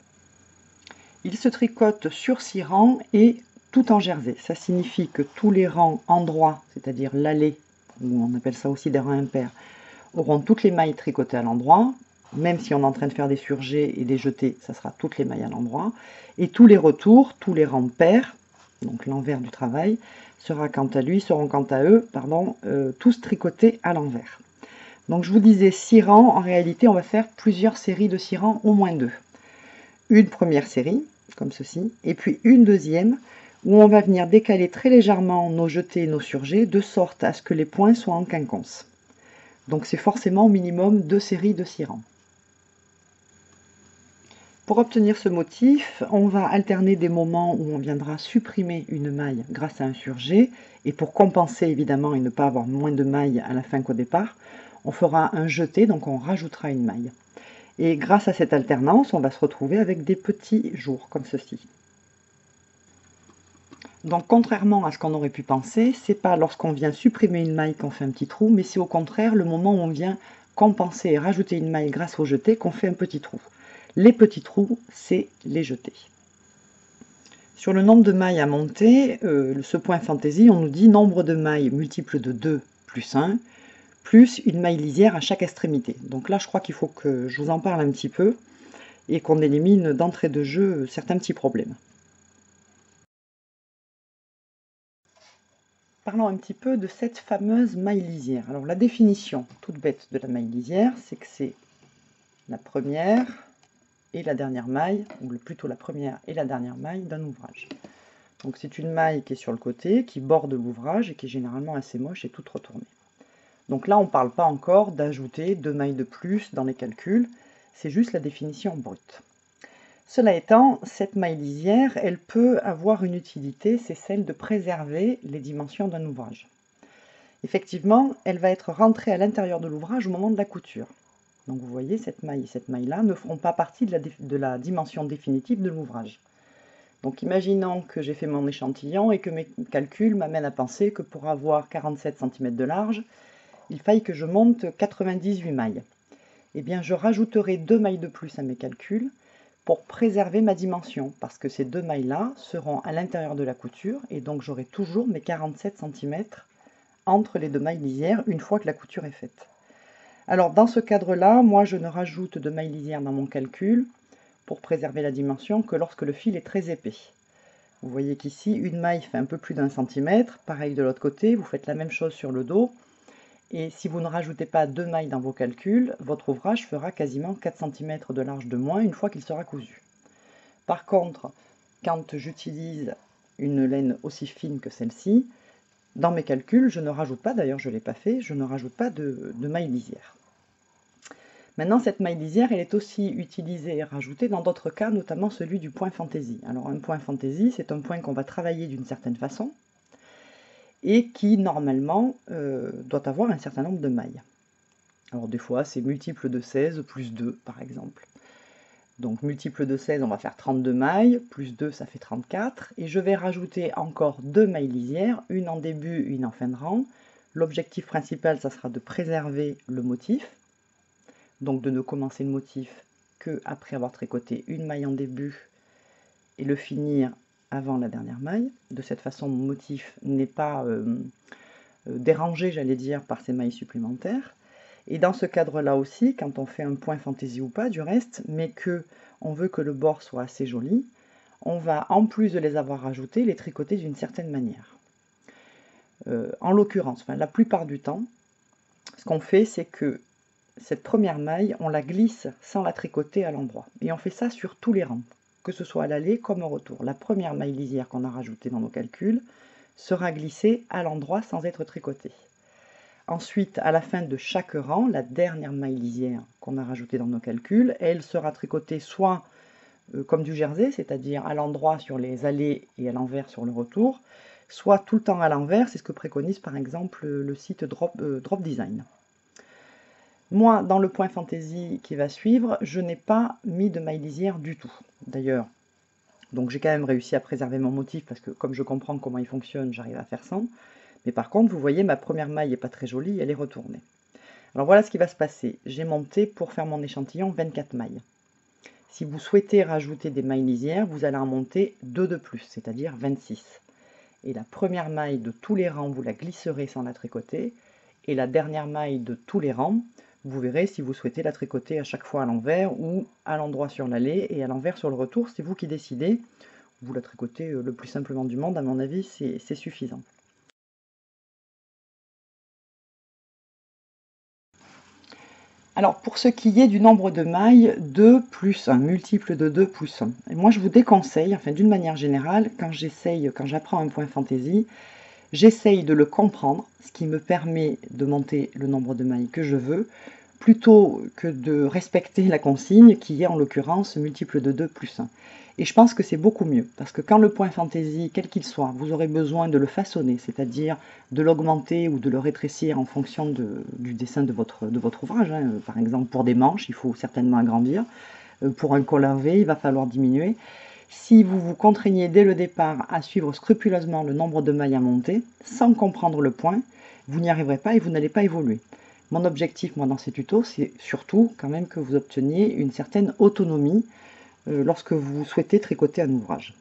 Il se tricote sur six rangs et tout en jersey. Ça signifie que tous les rangs endroits, c'est-à-dire l'allée, ou on appelle ça aussi des rangs impairs, auront toutes les mailles tricotées à l'endroit. Même si on est en train de faire des surjets et des jetés, ça sera toutes les mailles à l'endroit. Et tous les retours, tous les rangs pairs, donc l'envers du travail, sera quant à lui, seront quant à eux, pardon, euh, tous tricotés à l'envers. Donc je vous disais six rangs, en réalité on va faire plusieurs séries de six rangs, au moins deux. Une première série, comme ceci, et puis une deuxième, où on va venir décaler très légèrement nos jetés et nos surjets, de sorte à ce que les points soient en quinconce. Donc c'est forcément au minimum deux séries de six rangs. Pour obtenir ce motif, on va alterner des moments où on viendra supprimer une maille grâce à un surjet, et pour compenser évidemment et ne pas avoir moins de mailles à la fin qu'au départ, on fera un jeté, donc on rajoutera une maille. Et grâce à cette alternance, on va se retrouver avec des petits jours comme ceci. Donc contrairement à ce qu'on aurait pu penser, c'est pas lorsqu'on vient supprimer une maille qu'on fait un petit trou, mais c'est au contraire le moment où on vient compenser et rajouter une maille grâce au jeté qu'on fait un petit trou. Les petits trous, c'est les jetés. Sur le nombre de mailles à monter, euh, ce point fantaisie, on nous dit nombre de mailles multiple de deux plus un, plus une maille lisière à chaque extrémité. Donc là, je crois qu'il faut que je vous en parle un petit peu et qu'on élimine d'entrée de jeu certains petits problèmes. Parlons un petit peu de cette fameuse maille lisière. Alors la définition toute bête de la maille lisière, c'est que c'est la première et la dernière maille, ou plutôt la première et la dernière maille d'un ouvrage. Donc c'est une maille qui est sur le côté, qui borde l'ouvrage et qui est généralement assez moche et toute retournée. Donc là on ne parle pas encore d'ajouter deux mailles de plus dans les calculs, c'est juste la définition brute. Cela étant, cette maille lisière, elle peut avoir une utilité, c'est celle de préserver les dimensions d'un ouvrage. Effectivement, elle va être rentrée à l'intérieur de l'ouvrage au moment de la couture. Donc vous voyez, cette maille et cette maille-là ne feront pas partie de la, de la dimension définitive de l'ouvrage. Donc imaginons que j'ai fait mon échantillon et que mes calculs m'amènent à penser que pour avoir quarante-sept centimètres de large, il faille que je monte quatre-vingt-dix-huit mailles. Eh bien je rajouterai deux mailles de plus à mes calculs pour préserver ma dimension, parce que ces deux mailles-là seront à l'intérieur de la couture et donc j'aurai toujours mes quarante-sept centimètres entre les deux mailles lisières une fois que la couture est faite. Alors dans ce cadre-là, moi je ne rajoute de maille lisière dans mon calcul pour préserver la dimension que lorsque le fil est très épais. Vous voyez qu'ici, une maille fait un peu plus d'un centimètre, pareil de l'autre côté, vous faites la même chose sur le dos, et si vous ne rajoutez pas deux mailles dans vos calculs, votre ouvrage fera quasiment quatre centimètres de large de moins une fois qu'il sera cousu. Par contre, quand j'utilise une laine aussi fine que celle-ci, dans mes calculs, je ne rajoute pas, d'ailleurs je ne l'ai pas fait, je ne rajoute pas de, de maille lisière. Maintenant, cette maille lisière, elle est aussi utilisée et rajoutée dans d'autres cas, notamment celui du point fantaisie. Alors un point fantaisie, c'est un point qu'on va travailler d'une certaine façon et qui, normalement, euh, doit avoir un certain nombre de mailles. Alors des fois, c'est multiple de seize plus deux, par exemple. Donc multiple de seize, on va faire trente-deux mailles, plus deux, ça fait trente-quatre. Et je vais rajouter encore deux mailles lisières, une en début, une en fin de rang. L'objectif principal, ça sera de préserver le motif. Donc de ne commencer le motif qu'après avoir tricoté une maille en début et le finir avant la dernière maille. De cette façon, mon motif n'est pas euh, dérangé, j'allais dire, par ces mailles supplémentaires. Et dans ce cadre-là aussi, quand on fait un point fantaisie ou pas du reste, mais que on veut que le bord soit assez joli, on va, en plus de les avoir rajoutés, les tricoter d'une certaine manière. Euh, en l'occurrence, enfin, la plupart du temps, ce qu'on fait, c'est que cette première maille, on la glisse sans la tricoter à l'endroit. Et on fait ça sur tous les rangs, que ce soit à l'aller comme au retour. La première maille lisière qu'on a rajoutée dans nos calculs sera glissée à l'endroit sans être tricotée. Ensuite, à la fin de chaque rang, la dernière maille lisière qu'on a rajoutée dans nos calculs, elle sera tricotée soit euh, comme du jersey, c'est-à-dire à, à l'endroit sur les allées et à l'envers sur le retour, soit tout le temps à l'envers, c'est ce que préconise par exemple le site Drop, euh, Drop Design. Moi, dans le point fantaisie qui va suivre, je n'ai pas mis de maille lisière du tout. D'ailleurs, donc j'ai quand même réussi à préserver mon motif parce que comme je comprends comment il fonctionne, j'arrive à faire sans. Mais par contre, vous voyez, ma première maille n'est pas très jolie, elle est retournée. Alors voilà ce qui va se passer. J'ai monté, pour faire mon échantillon, vingt-quatre mailles. Si vous souhaitez rajouter des mailles lisières, vous allez en monter deux de plus, c'est-à-dire vingt-six. Et la première maille de tous les rangs, vous la glisserez sans la tricoter. Et la dernière maille de tous les rangs, vous verrez si vous souhaitez la tricoter à chaque fois à l'envers ou à l'endroit sur l'aller et à l'envers sur le retour. C'est vous qui décidez. Vous la tricotez le plus simplement du monde, à mon avis, c'est suffisant. Alors, pour ce qui est du nombre de mailles, deux plus un, multiple de deux plus un. Et moi, je vous déconseille, enfin d'une manière générale, quand j'essaye, quand j'apprends un point fantaisie, j'essaye de le comprendre, ce qui me permet de monter le nombre de mailles que je veux, plutôt que de respecter la consigne qui est en l'occurrence multiple de deux plus un. Et je pense que c'est beaucoup mieux, parce que quand le point fantaisie, quel qu'il soit, vous aurez besoin de le façonner, c'est-à-dire de l'augmenter ou de le rétrécir en fonction de, du dessin de votre, de votre ouvrage. Hein. Par exemple, pour des manches, il faut certainement agrandir. Pour un col V, il va falloir diminuer. Si vous vous contraignez dès le départ à suivre scrupuleusement le nombre de mailles à monter, sans comprendre le point, vous n'y arriverez pas et vous n'allez pas évoluer. Mon objectif, moi, dans ces tutos, c'est surtout quand même que vous obteniez une certaine autonomie euh, lorsque vous souhaitez tricoter un ouvrage.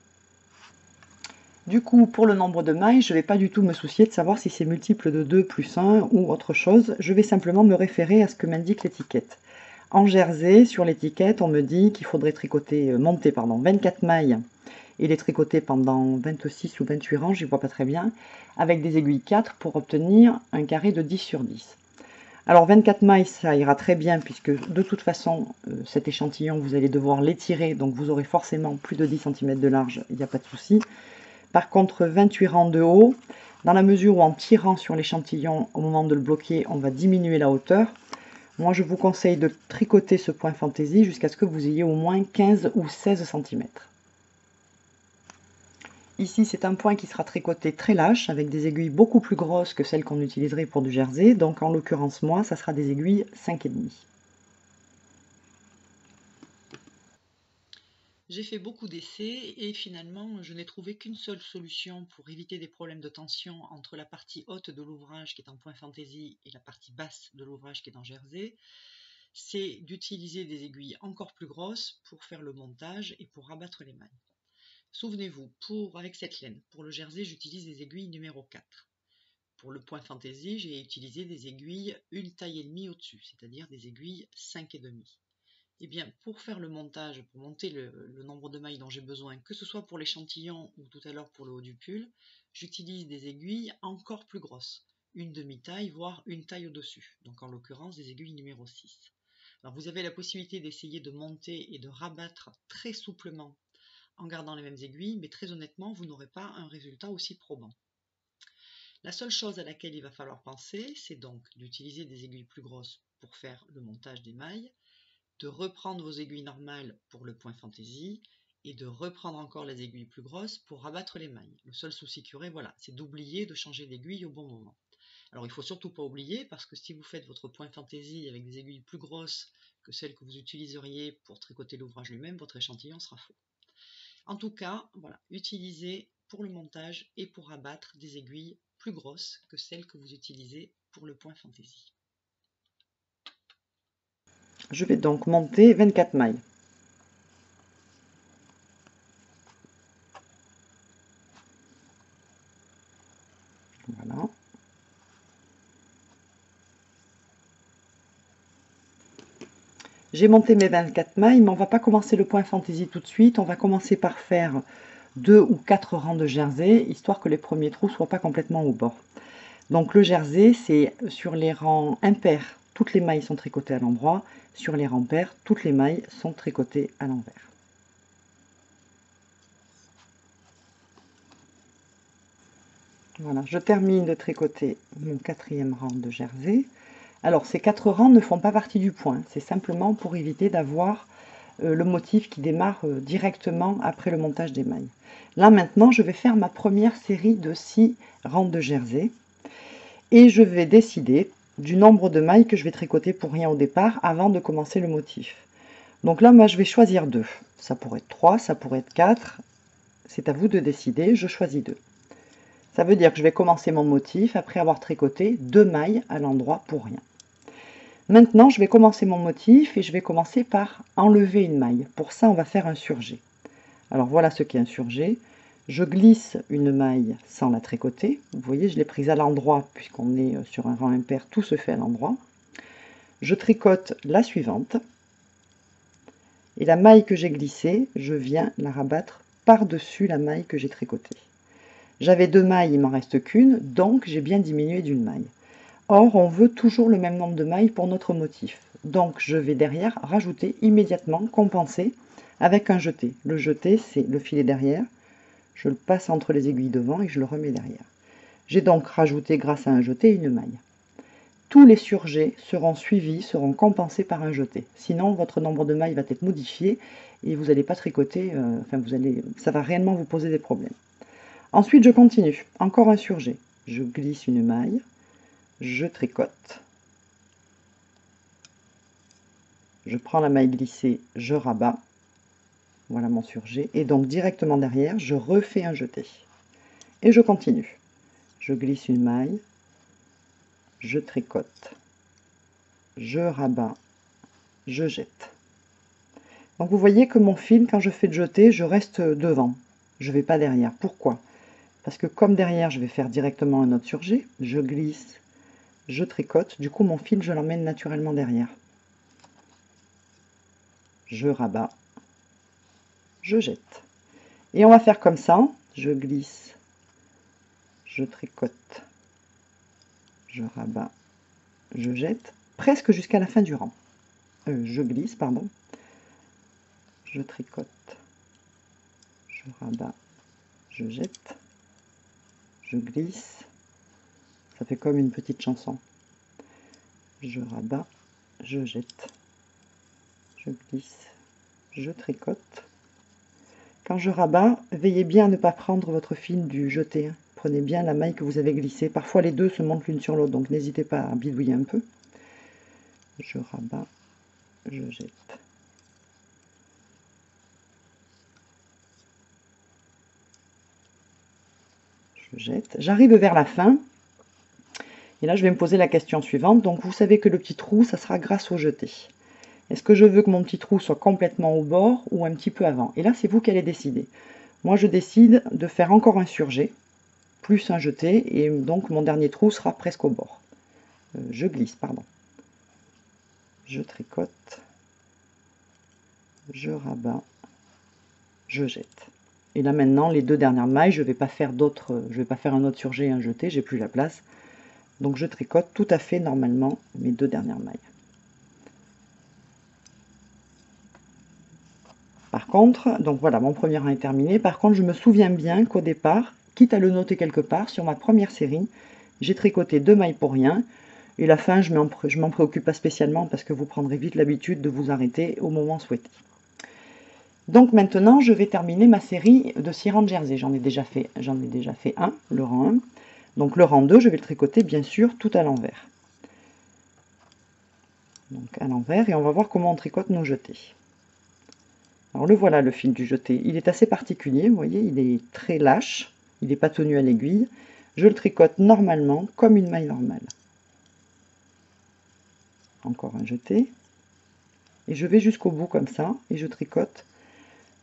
Du coup, pour le nombre de mailles, je ne vais pas du tout me soucier de savoir si c'est multiple de deux plus un ou autre chose. Je vais simplement me référer à ce que m'indique l'étiquette. En jersey, sur l'étiquette, on me dit qu'il faudrait tricoter, euh, monter pardon, vingt-quatre mailles et les tricoter pendant vingt-six ou vingt-huit rangs, j'y vois pas très bien, avec des aiguilles quatre pour obtenir un carré de dix sur dix. Alors vingt-quatre mailles, ça ira très bien puisque de toute façon, euh, cet échantillon, vous allez devoir l'étirer. Donc vous aurez forcément plus de dix centimètres de large, il n'y a pas de souci. Par contre, vingt-huit rangs de haut, dans la mesure où en tirant sur l'échantillon, au moment de le bloquer, on va diminuer la hauteur. Moi, je vous conseille de tricoter ce point fantaisie jusqu'à ce que vous ayez au moins quinze ou seize centimètres. Ici, c'est un point qui sera tricoté très lâche, avec des aiguilles beaucoup plus grosses que celles qu'on utiliserait pour du jersey. Donc, en l'occurrence, moi, ça sera des aiguilles cinq virgule cinq. J'ai fait beaucoup d'essais et finalement, je n'ai trouvé qu'une seule solution pour éviter des problèmes de tension entre la partie haute de l'ouvrage qui est en point fantaisie et la partie basse de l'ouvrage qui est en jersey. C'est d'utiliser des aiguilles encore plus grosses pour faire le montage et pour rabattre les mailles. Souvenez-vous, pour avec cette laine, pour le jersey, j'utilise des aiguilles numéro quatre. Pour le point fantaisie, j'ai utilisé des aiguilles une taille et demie au-dessus, c'est-à-dire des aiguilles cinq et demi. Et bien, pour faire le montage, pour monter le, le nombre de mailles dont j'ai besoin, que ce soit pour l'échantillon ou tout à l'heure pour le haut du pull, j'utilise des aiguilles encore plus grosses, une demi-taille, voire une taille au-dessus. Donc en l'occurrence, des aiguilles numéro six. Alors vous avez la possibilité d'essayer de monter et de rabattre très souplement en gardant les mêmes aiguilles, mais très honnêtement, vous n'aurez pas un résultat aussi probant. La seule chose à laquelle il va falloir penser, c'est donc d'utiliser des aiguilles plus grosses pour faire le montage des mailles, de reprendre vos aiguilles normales pour le point fantaisie, et de reprendre encore les aiguilles plus grosses pour rabattre les mailles. Le seul souci qu'il y aurait, voilà, c'est d'oublier de changer d'aiguille au bon moment. Alors il ne faut surtout pas oublier, parce que si vous faites votre point fantaisie avec des aiguilles plus grosses que celles que vous utiliseriez pour tricoter l'ouvrage lui-même, votre échantillon sera faux. En tout cas, voilà, utilisez pour le montage et pour abattre des aiguilles plus grosses que celles que vous utilisez pour le point fantaisie. Je vais donc monter vingt-quatre mailles. Voilà. J'ai monté mes vingt-quatre mailles, mais on ne va pas commencer le point fantaisie tout de suite. On va commencer par faire deux ou quatre rangs de jersey, histoire que les premiers trous ne soient pas complètement au bord. Donc le jersey, c'est sur les rangs impairs, toutes les mailles sont tricotées à l'endroit. Sur les rangs pairs, toutes les mailles sont tricotées à l'envers. Voilà, je termine de tricoter mon quatrième rang de jersey. Alors, ces quatre rangs ne font pas partie du point. C'est simplement pour éviter d'avoir euh, le motif qui démarre euh, directement après le montage des mailles. Là, maintenant, je vais faire ma première série de six rangs de jersey. Et je vais décider du nombre de mailles que je vais tricoter pour rien au départ avant de commencer le motif. Donc là, moi, je vais choisir deux. Ça pourrait être trois, ça pourrait être quatre. C'est à vous de décider, je choisis deux. Ça veut dire que je vais commencer mon motif après avoir tricoté deux mailles à l'endroit pour rien. Maintenant, je vais commencer mon motif et je vais commencer par enlever une maille. Pour ça, on va faire un surjet. Alors voilà ce qu'est un surjet. Je glisse une maille sans la tricoter. Vous voyez, je l'ai prise à l'endroit puisqu'on est sur un rang impair, tout se fait à l'endroit. Je tricote la suivante. Et la maille que j'ai glissée, je viens la rabattre par-dessus la maille que j'ai tricotée. J'avais deux mailles, il m'en reste qu'une, donc j'ai bien diminué d'une maille. Or, on veut toujours le même nombre de mailles pour notre motif. Donc, je vais derrière rajouter immédiatement, compenser avec un jeté. Le jeté, c'est le filet derrière. Je le passe entre les aiguilles devant et je le remets derrière. J'ai donc rajouté, grâce à un jeté, une maille. Tous les surjets seront suivis, seront compensés par un jeté. Sinon, votre nombre de mailles va être modifié et vous n'allez pas tricoter, euh, enfin, vous allez, ça va réellement vous poser des problèmes. Ensuite, je continue. Encore un surjet. Je glisse une maille, je tricote. Je prends la maille glissée, je rabats. Voilà mon surjet. Et donc, directement derrière, je refais un jeté. Et je continue. Je glisse une maille, je tricote, je rabats, je jette. Donc, vous voyez que mon fil, quand je fais de jeté, je reste devant. Je ne vais pas derrière. Pourquoi ? Parce que comme derrière, je vais faire directement un autre surjet, je glisse, je tricote, du coup mon fil, je l'emmène naturellement derrière. Je rabats, je jette. Et on va faire comme ça, je glisse, je tricote, je rabats, je jette, presque jusqu'à la fin du rang. Euh, je glisse, pardon, je tricote, je rabats, je jette. Je glisse, ça fait comme une petite chanson. Je rabats, je jette, je glisse, je tricote. Quand je rabats, veillez bien à ne pas prendre votre fil du jeté. Prenez bien la maille que vous avez glissée. Parfois les deux se montent l'une sur l'autre, donc n'hésitez pas à bidouiller un peu. Je rabats, je jette. Jette. J'arrive vers la fin et là je vais me poser la question suivante. Donc vous savez que le petit trou, ça sera grâce au jeté. Est-ce que je veux que mon petit trou soit complètement au bord ou un petit peu avant? Et là c'est vous qui allez décider. Moi je décide de faire encore un surjet plus un jeté et donc mon dernier trou sera presque au bord. Euh, je glisse, pardon. Je tricote, je rabats, je jette. Et là maintenant, les deux dernières mailles, je ne vais pas faire d'autres, je vais pas faire un autre surjet et un jeté, j'ai plus la place. Donc je tricote tout à fait normalement mes deux dernières mailles. Par contre, donc voilà, mon premier rang est terminé. Par contre, je me souviens bien qu'au départ, quitte à le noter quelque part, sur ma première série, j'ai tricoté deux mailles pour rien. Et la fin, je ne m'en préoccupe pas spécialement parce que vous prendrez vite l'habitude de vous arrêter au moment souhaité. Donc maintenant, je vais terminer ma série de six rangs de jersey. J'en ai déjà fait, j'en ai déjà fait un, le rang un. Donc le rang deux, je vais le tricoter bien sûr tout à l'envers. Donc à l'envers, et on va voir comment on tricote nos jetés. Alors le voilà, le fil du jeté. Il est assez particulier, vous voyez, il est très lâche. Il n'est pas tenu à l'aiguille. Je le tricote normalement, comme une maille normale. Encore un jeté. Et je vais jusqu'au bout comme ça, et je tricote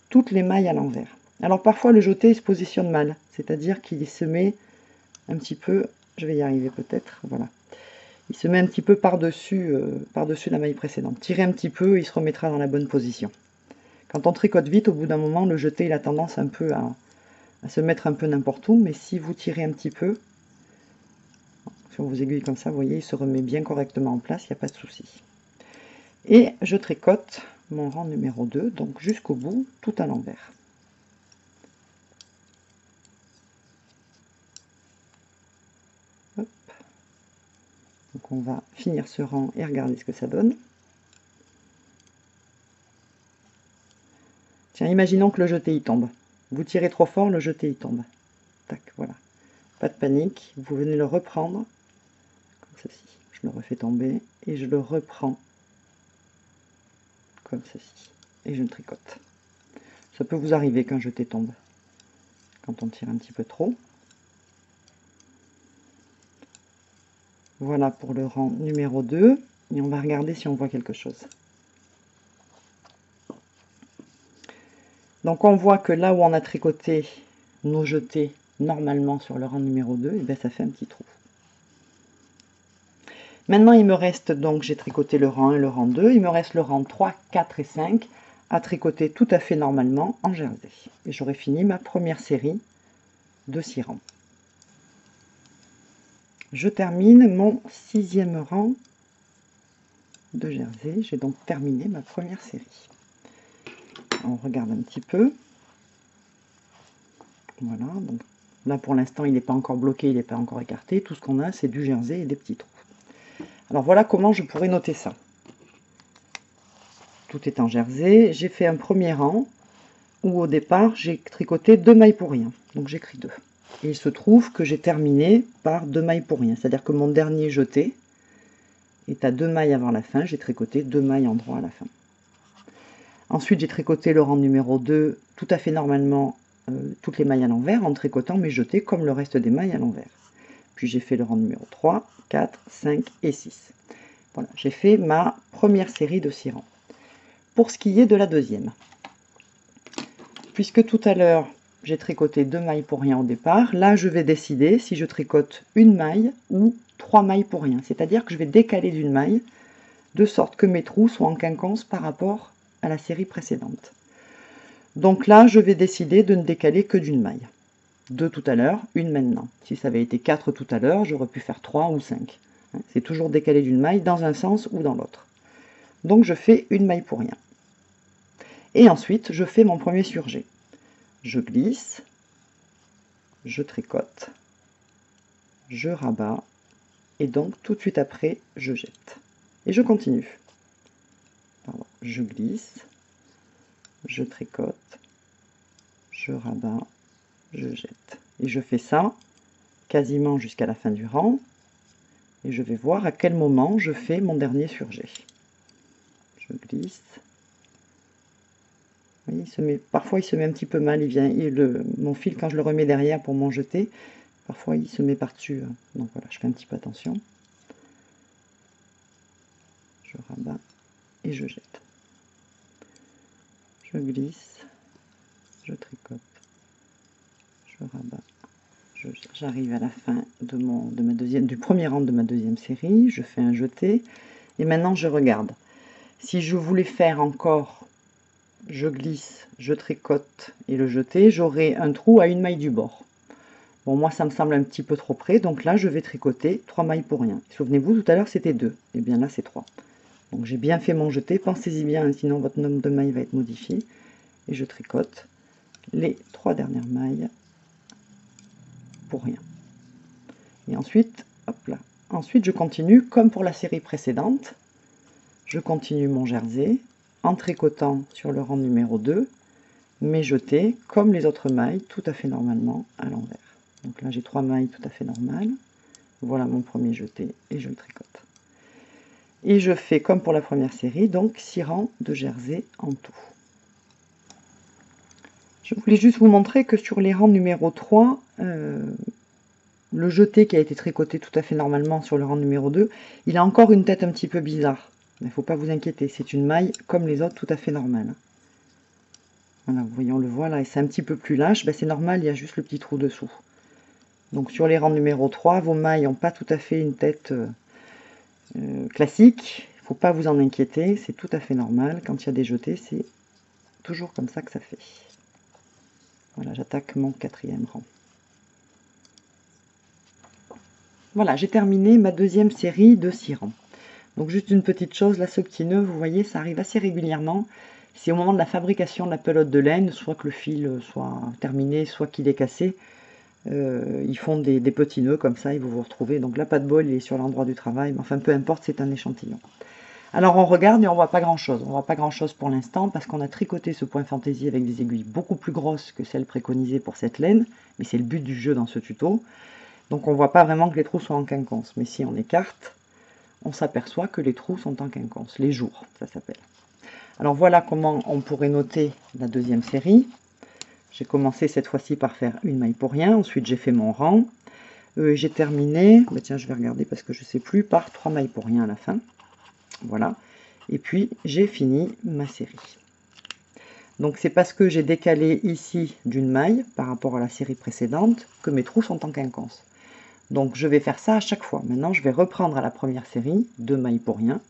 toutes les mailles à l'envers. Alors parfois le jeté il se positionne mal, c'est-à-dire qu'il se met un petit peu, je vais y arriver peut-être, voilà. Il se met un petit peu par-dessus euh, par-dessus la maille précédente. Tirez un petit peu, il se remettra dans la bonne position. Quand on tricote vite, au bout d'un moment, le jeté, il a tendance un peu à, à se mettre un peu n'importe où, mais si vous tirez un petit peu, si on vous aiguille comme ça, vous voyez, il se remet bien correctement en place, il n'y a pas de souci. Et je tricote mon rang numéro deux, donc jusqu'au bout, tout à l'envers. Donc on va finir ce rang et regarder ce que ça donne. Tiens, imaginons que le jeté y tombe. Vous tirez trop fort, le jeté y tombe. Tac, voilà. Pas de panique, vous venez le reprendre. Comme ceci. Je le refais tomber et je le reprends. Comme ceci. Et je le tricote. Ça peut vous arriver qu'un jeté tombe. Quand on tire un petit peu trop. Voilà pour le rang numéro deux, et on va regarder si on voit quelque chose. Donc on voit que là où on a tricoté nos jetés normalement sur le rang numéro deux, et bien ça fait un petit trou. Maintenant il me reste, donc j'ai tricoté le rang un et le rang deux, il me reste le rang trois, quatre et cinq à tricoter tout à fait normalement en jersey. Et j'aurai fini ma première série de six rangs. Je termine mon sixième rang de jersey. J'ai donc terminé ma première série. On regarde un petit peu. Voilà. Donc là, pour l'instant, il n'est pas encore bloqué, il n'est pas encore écarté. Tout ce qu'on a, c'est du jersey et des petits trous. Alors voilà comment je pourrais noter ça. Tout est en jersey. J'ai fait un premier rang où au départ, j'ai tricoté deux mailles pour rien. Donc j'écris deux. Et il se trouve que j'ai terminé par deux mailles pour rien, c'est-à-dire que mon dernier jeté est à deux mailles avant la fin, j'ai tricoté deux mailles en droit à la fin. Ensuite j'ai tricoté le rang numéro deux tout à fait normalement, euh, toutes les mailles à l'envers, en tricotant mes jetés comme le reste des mailles à l'envers. Puis j'ai fait le rang numéro trois, quatre, cinq et six. Voilà, j'ai fait ma première série de six rangs. Pour ce qui est de la deuxième, puisque tout à l'heure j'ai tricoté deux mailles pour rien au départ. Là, je vais décider si je tricote une maille ou trois mailles pour rien. C'est-à-dire que je vais décaler d'une maille de sorte que mes trous soient en quinconce par rapport à la série précédente. Donc là, je vais décider de ne décaler que d'une maille. Deux tout à l'heure, une maintenant. Si ça avait été quatre tout à l'heure, j'aurais pu faire trois ou cinq. C'est toujours décaler d'une maille dans un sens ou dans l'autre. Donc je fais une maille pour rien. Et ensuite, je fais mon premier surjet. Je glisse, je tricote, je rabats, et donc tout de suite après, je jette. Et je continue. Pardon. Je glisse, je tricote, je rabats, je jette. Et je fais ça quasiment jusqu'à la fin du rang. Et je vais voir à quel moment je fais mon dernier surjet. Je glisse. Il se met, parfois il se met un petit peu mal, il vient, il, le, mon fil quand je le remets derrière pour m'en jeter, parfois il se met par-dessus, donc voilà, je fais un petit peu attention. Je rabats et je jette. Je glisse, je tricote, je rabats, je jette. J'arrive à la fin de mon, de ma deuxième, du premier rang de ma deuxième série, je fais un jeté, et maintenant je regarde. Si je voulais faire encore... je glisse, je tricote et le jeté, j'aurai un trou à une maille du bord. Bon, moi ça me semble un petit peu trop près, donc là je vais tricoter trois mailles pour rien. Souvenez-vous, tout à l'heure c'était deux, et bien là c'est trois. Donc j'ai bien fait mon jeté, pensez-y bien, sinon votre nombre de mailles va être modifié. Et je tricote les trois dernières mailles pour rien. Et ensuite, hop là, ensuite je continue comme pour la série précédente, je continue mon jersey. En tricotant sur le rang numéro deux, mais jeté comme les autres mailles tout à fait normalement à l'envers. Donc là j'ai trois mailles tout à fait normales, voilà mon premier jeté et je le tricote. Et je fais comme pour la première série, donc six rangs de jersey en tout. Je voulais juste vous montrer que sur les rangs numéro trois, euh, le jeté qui a été tricoté tout à fait normalement sur le rang numéro deux, il a encore une tête un petit peu bizarre. Il ne faut pas vous inquiéter, c'est une maille comme les autres tout à fait normale. Voilà, vous voyez, on le voit là, et c'est un petit peu plus lâche, ben, c'est normal, il y a juste le petit trou dessous. Donc sur les rangs numéro trois, vos mailles n'ont pas tout à fait une tête euh, classique. Il ne faut pas vous en inquiéter, c'est tout à fait normal. Quand il y a des jetés, c'est toujours comme ça que ça fait. Voilà, j'attaque mon quatrième rang. Voilà, j'ai terminé ma deuxième série de six rangs. Donc juste une petite chose, là ce petit nœud, vous voyez, ça arrive assez régulièrement. C'est au moment de la fabrication de la pelote de laine, soit que le fil soit terminé, soit qu'il est cassé. Euh, ils font des, des petits nœuds comme ça et vous vous retrouvez. Donc là, pas de bol, il est sur l'endroit du travail. Mais enfin, peu importe, c'est un échantillon. Alors on regarde et on voit pas grand-chose. On voit pas grand-chose pour l'instant parce qu'on a tricoté ce point fantaisie avec des aiguilles beaucoup plus grosses que celles préconisées pour cette laine. Mais c'est le but du jeu dans ce tuto. Donc on voit pas vraiment que les trous sont en quinconce. Mais si on écarte, on s'aperçoit que les trous sont en quinconce. Les jours, ça s'appelle. Alors voilà comment on pourrait noter la deuxième série. J'ai commencé cette fois-ci par faire une maille pour rien, ensuite j'ai fait mon rang. Euh, j'ai terminé, bah tiens je vais regarder parce que je ne sais plus, par trois mailles pour rien à la fin. Voilà, et puis j'ai fini ma série. Donc c'est parce que j'ai décalé ici d'une maille par rapport à la série précédente que mes trous sont en quinconce. Donc je vais faire ça à chaque fois. Maintenant je vais reprendre à la première série, deux mailles pour rien.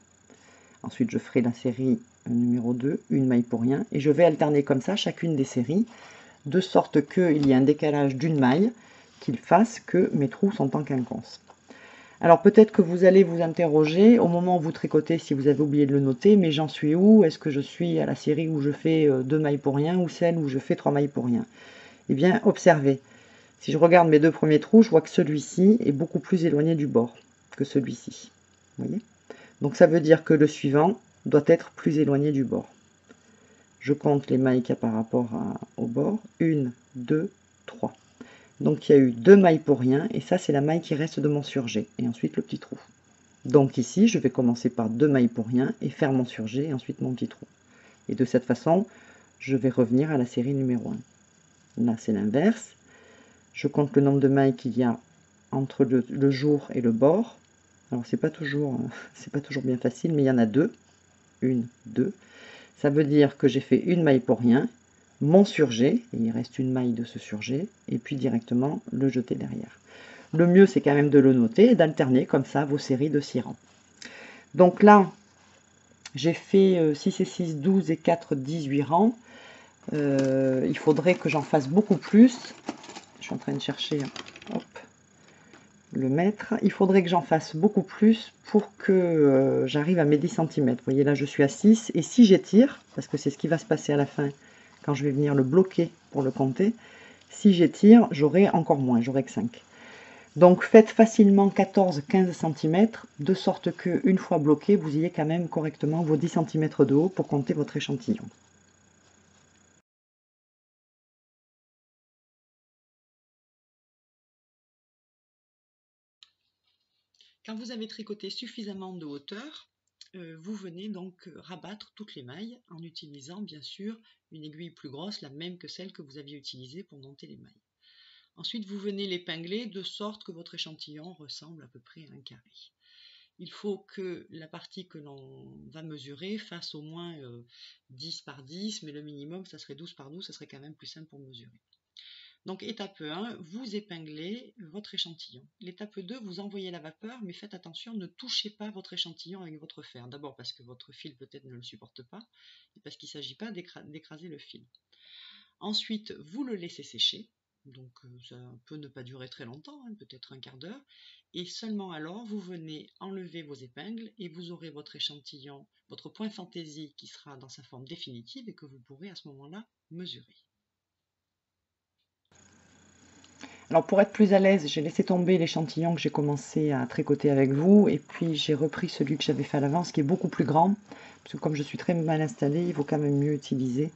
Ensuite je ferai la série numéro deux, une maille pour rien, et je vais alterner comme ça chacune des séries, de sorte qu'il y a un décalage d'une maille qu'il fasse que mes trous sont en quinconce. Alors peut-être que vous allez vous interroger au moment où vous tricotez si vous avez oublié de le noter, mais j'en suis où? Est-ce que je suis à la série où je fais deux mailles pour rien ou celle où je fais trois mailles pour rien? Eh bien observez, si je regarde mes deux premiers trous, je vois que celui-ci est beaucoup plus éloigné du bord que celui-ci. Vous voyez? Donc ça veut dire que le suivant doit être plus éloigné du bord. Je compte les mailles qu'il y a par rapport à, au bord. une, deux, trois. Donc il y a eu deux mailles pour rien, et ça c'est la maille qui reste de mon surjet, et ensuite le petit trou. Donc ici, je vais commencer par deux mailles pour rien, et faire mon surjet, et ensuite mon petit trou. Et de cette façon, je vais revenir à la série numéro un. Là c'est l'inverse. Je compte le nombre de mailles qu'il y a entre le, le jour et le bord. Alors c'est pas toujours, c'est pas toujours bien facile, mais il y en a deux. une, deux, ça veut dire que j'ai fait une maille pour rien, mon surjet, et il reste une maille de ce surjet, et puis directement le jeter derrière. Le mieux c'est quand même de le noter et d'alterner comme ça vos séries de six rangs. Donc là, j'ai fait six et six, douze et quatre, dix-huit rangs. Euh, il faudrait que j'en fasse beaucoup plus. Je suis en train de chercher, hop, le mètre. Il faudrait que j'en fasse beaucoup plus pour que euh, j'arrive à mes dix centimètres. Vous voyez là je suis à six, et si j'étire, parce que c'est ce qui va se passer à la fin quand je vais venir le bloquer pour le compter, si j'étire j'aurai encore moins, j'aurai que cinq. Donc faites facilement quatorze à quinze centimètres de sorte que une fois bloqué vous ayez quand même correctement vos dix centimètres de haut pour compter votre échantillon. Quand vous avez tricoté suffisamment de hauteur, euh, vous venez donc rabattre toutes les mailles en utilisant bien sûr une aiguille plus grosse, la même que celle que vous aviez utilisée pour monter les mailles. Ensuite, vous venez l'épingler de sorte que votre échantillon ressemble à peu près à un carré. Il faut que la partie que l'on va mesurer fasse au moins euh, dix par dix, mais le minimum, ça serait douze par douze, ça serait quand même plus simple pour mesurer. Donc étape un, vous épinglez votre échantillon. L'étape deux, vous envoyez la vapeur, mais faites attention, ne touchez pas votre échantillon avec votre fer. D'abord parce que votre fil peut-être ne le supporte pas, et parce qu'il ne s'agit pas d'écraser le fil. Ensuite, vous le laissez sécher, donc ça peut ne pas durer très longtemps, hein, peut-être un quart d'heure, et seulement alors, vous venez enlever vos épingles, et vous aurez votre échantillon, votre point fantaisie qui sera dans sa forme définitive, et que vous pourrez à ce moment-là mesurer. Alors pour être plus à l'aise, j'ai laissé tomber l'échantillon que j'ai commencé à tricoter avec vous, et puis j'ai repris celui que j'avais fait à l'avance, qui est beaucoup plus grand, parce que comme je suis très mal installée, il vaut quand même mieux utiliser,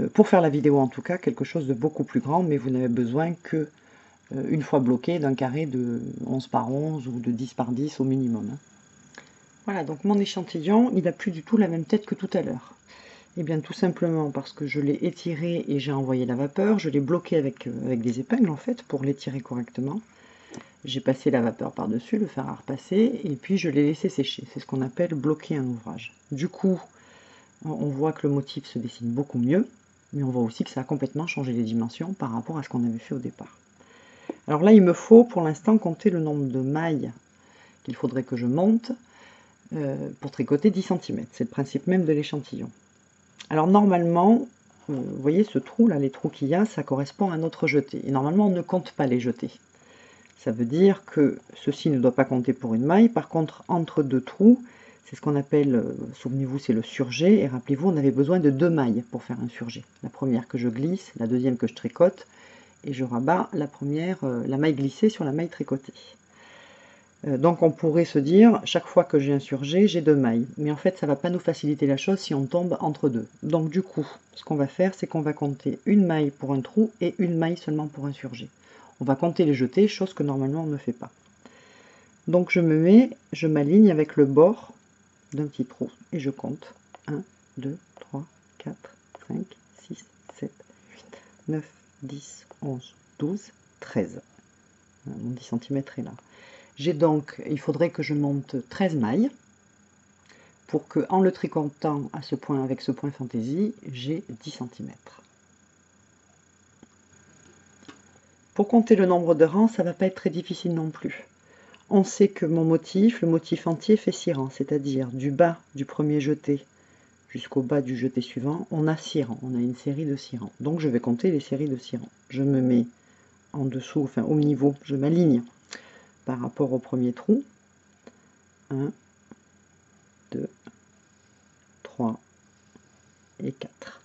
euh, pour faire la vidéo en tout cas, quelque chose de beaucoup plus grand, mais vous n'avez besoin que, euh, une fois bloqué, d'un carré de onze par onze ou de dix par dix au minimum. Hein. Voilà, donc mon échantillon, il n'a plus du tout la même tête que tout à l'heure. Et eh bien tout simplement parce que je l'ai étiré et j'ai envoyé la vapeur, je l'ai bloqué avec, euh, avec des épingles en fait pour l'étirer correctement. J'ai passé la vapeur par-dessus, le fer à repasser, et puis je l'ai laissé sécher. C'est ce qu'on appelle bloquer un ouvrage. Du coup, on voit que le motif se dessine beaucoup mieux, mais on voit aussi que ça a complètement changé les dimensions par rapport à ce qu'on avait fait au départ. Alors là, il me faut pour l'instant compter le nombre de mailles qu'il faudrait que je monte euh, pour tricoter dix centimètres. C'est le principe même de l'échantillon. Alors normalement, vous voyez ce trou là, les trous qu'il y a, ça correspond à notre jeté. Et normalement, on ne compte pas les jetés. Ça veut dire que ceci ne doit pas compter pour une maille. Par contre, entre deux trous, c'est ce qu'on appelle, euh, souvenez-vous, c'est le surjet. Et rappelez-vous, on avait besoin de deux mailles pour faire un surjet. La première que je glisse, la deuxième que je tricote. Et je rabats la première, euh, la maille glissée sur la maille tricotée. Euh, donc on pourrait se dire, chaque fois que j'ai un surjet, j'ai deux mailles. Mais en fait, ça ne va pas nous faciliter la chose si on tombe entre deux. Donc du coup, ce qu'on va faire, c'est qu'on va compter une maille pour un trou et une maille seulement pour un surjet. On va compter les jetés, chose que normalement on ne fait pas. Donc je me mets, je m'aligne avec le bord d'un petit trou et je compte un, deux, trois, quatre, cinq, six, sept, huit, neuf, dix, onze, douze, treize. Mon dix centimètres est là. J'ai donc, il faudrait que je monte treize mailles pour que, en le tricotant à ce point, avec ce point fantaisie, j'ai dix centimètres. Pour compter le nombre de rangs, ça ne va pas être très difficile non plus. On sait que mon motif, le motif entier, fait six rangs, c'est-à-dire du bas du premier jeté jusqu'au bas du jeté suivant, on a six rangs, on a une série de six rangs. Donc je vais compter les séries de six rangs. Je me mets en dessous, enfin au niveau, je m'aligne par rapport au premier trou. un, deux, trois et quatre.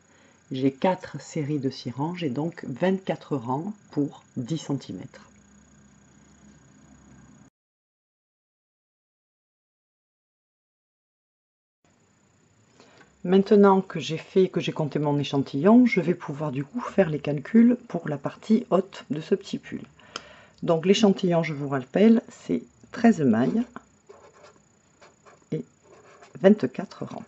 J'ai quatre séries de six rangs, j'ai donc vingt-quatre rangs pour dix centimètres. Maintenant que j'ai fait, que j'ai compté mon échantillon, je vais pouvoir du coup faire les calculs pour la partie haute de ce petit pull. Donc l'échantillon, je vous rappelle, c'est treize mailles et vingt-quatre rangs.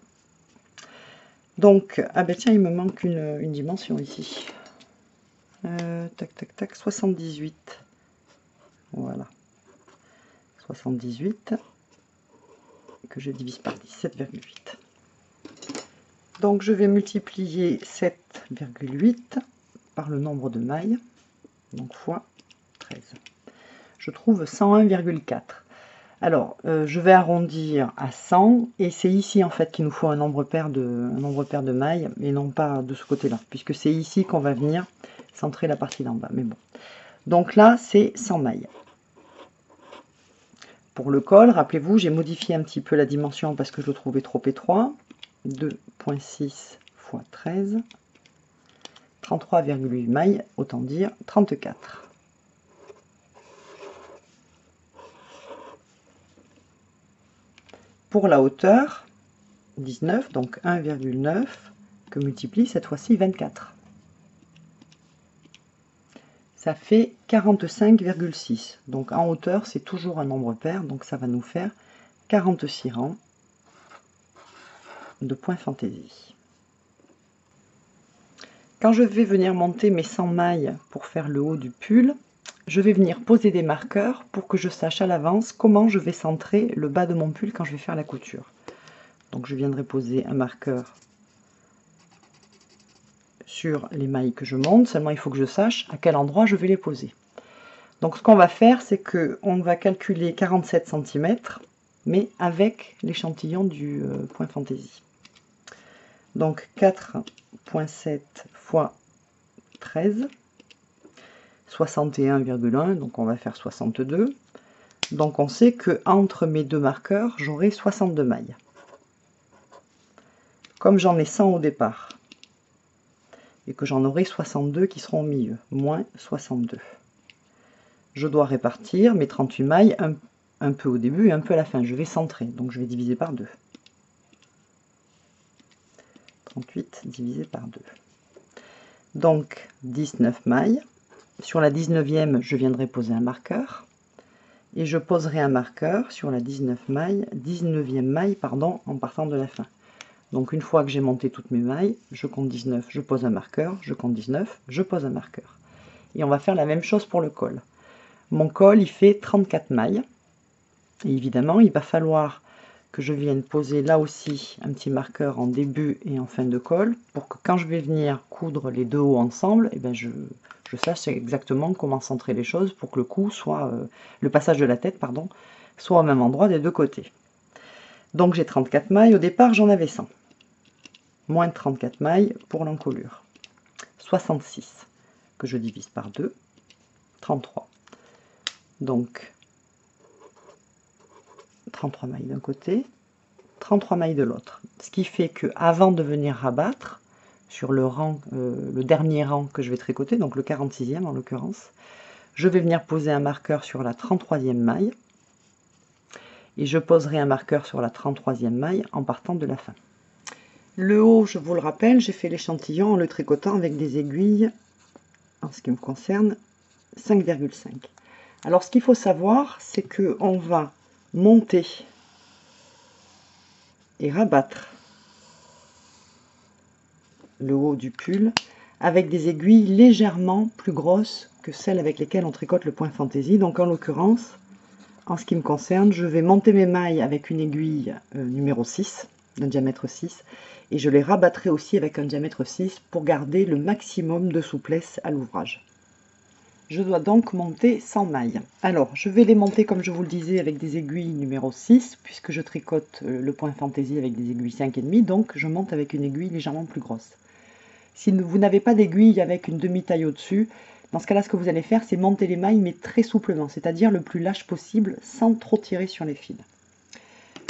Donc, ah ben tiens, il me manque une, une dimension ici. Euh, tac, tac, tac, soixante-dix-huit. Voilà. soixante-dix-huit que je divise par dix-sept virgule huit. Donc je vais multiplier sept virgule huit par le nombre de mailles, donc fois treize. Je trouve cent un virgule quatre. Alors euh, je vais arrondir à cent, et c'est ici en fait qu'il nous faut un nombre pair de, un nombre pair de mailles, et non pas de ce côté-là, puisque c'est ici qu'on va venir centrer la partie d'en bas. Mais bon. Donc là, c'est cent mailles. Pour le col, rappelez-vous, j'ai modifié un petit peu la dimension parce que je le trouvais trop étroit. deux virgule six fois treize, trente-trois virgule huit mailles, autant dire trente-quatre. Pour la hauteur, dix-neuf, donc un virgule neuf, que multiplie cette fois-ci vingt-quatre. Ça fait quarante-cinq virgule six. Donc en hauteur, c'est toujours un nombre pair, donc ça va nous faire quarante-six rangs. De point fantaisie. Quand je vais venir monter mes cent mailles pour faire le haut du pull, je vais venir poser des marqueurs pour que je sache à l'avance comment je vais centrer le bas de mon pull quand je vais faire la couture. Donc je viendrai poser un marqueur sur les mailles que je monte, seulement il faut que je sache à quel endroit je vais les poser. Donc ce qu'on va faire, c'est que on va calculer quarante-sept centimètres, mais avec l'échantillon du point fantaisie. Donc quatre virgule sept fois treize, soixante et un virgule un, donc on va faire soixante-deux. Donc on sait que entre mes deux marqueurs, j'aurai soixante-deux mailles. Comme j'en ai cent au départ, et que j'en aurai soixante-deux qui seront au milieu, moins soixante-deux. Je dois répartir mes trente-huit mailles un, un peu au début et un peu à la fin. Je vais centrer, donc je vais diviser par deux. trente-huit divisé par deux. Donc dix-neuf mailles. Sur la dix-neuvième, je viendrai poser un marqueur. Et je poserai un marqueur sur la dix-neuvième maille, dix-neuvième maille pardon, en partant de la fin. Donc une fois que j'ai monté toutes mes mailles, je compte dix-neuf, je pose un marqueur, je compte dix-neuf, je pose un marqueur. Et on va faire la même chose pour le col. Mon col, il fait trente-quatre mailles. Et évidemment, il va falloir que je vienne poser là aussi un petit marqueur en début et en fin de col pour que quand je vais venir coudre les deux hauts ensemble, eh ben je, je sache exactement comment centrer les choses pour que le coup soit, euh, le passage de la tête, pardon, soit au même endroit des deux côtés. Donc j'ai trente-quatre mailles, au départ j'en avais cent. Moins de trente-quatre mailles pour l'encolure. soixante-six, que je divise par deux, trente-trois. Donc trente-trois mailles d'un côté, trente-trois mailles de l'autre. Ce qui fait que avant de venir rabattre, sur le rang, euh, le dernier rang que je vais tricoter, donc le quarante-sixième en l'occurrence, je vais venir poser un marqueur sur la trente-troisième maille, et je poserai un marqueur sur la trente-troisième maille en partant de la fin. Le haut, je vous le rappelle, j'ai fait l'échantillon en le tricotant avec des aiguilles, en ce qui me concerne, cinq virgule cinq. Alors ce qu'il faut savoir, c'est qu'on va monter et rabattre le haut du pull avec des aiguilles légèrement plus grosses que celles avec lesquelles on tricote le point fantaisie. Donc en l'occurrence, en ce qui me concerne, je vais monter mes mailles avec une aiguille euh, numéro six, d'un diamètre six, et je les rabattrai aussi avec un diamètre six pour garder le maximum de souplesse à l'ouvrage. Je dois donc monter cent mailles. Alors je vais les monter, comme je vous le disais, avec des aiguilles numéro six, puisque je tricote euh, le point fantaisie avec des aiguilles cinq virgule cinq, donc je monte avec une aiguille légèrement plus grosse. Si vous n'avez pas d'aiguille avec une demi-taille au-dessus, dans ce cas-là, ce que vous allez faire, c'est monter les mailles, mais très souplement, c'est-à-dire le plus lâche possible, sans trop tirer sur les fils.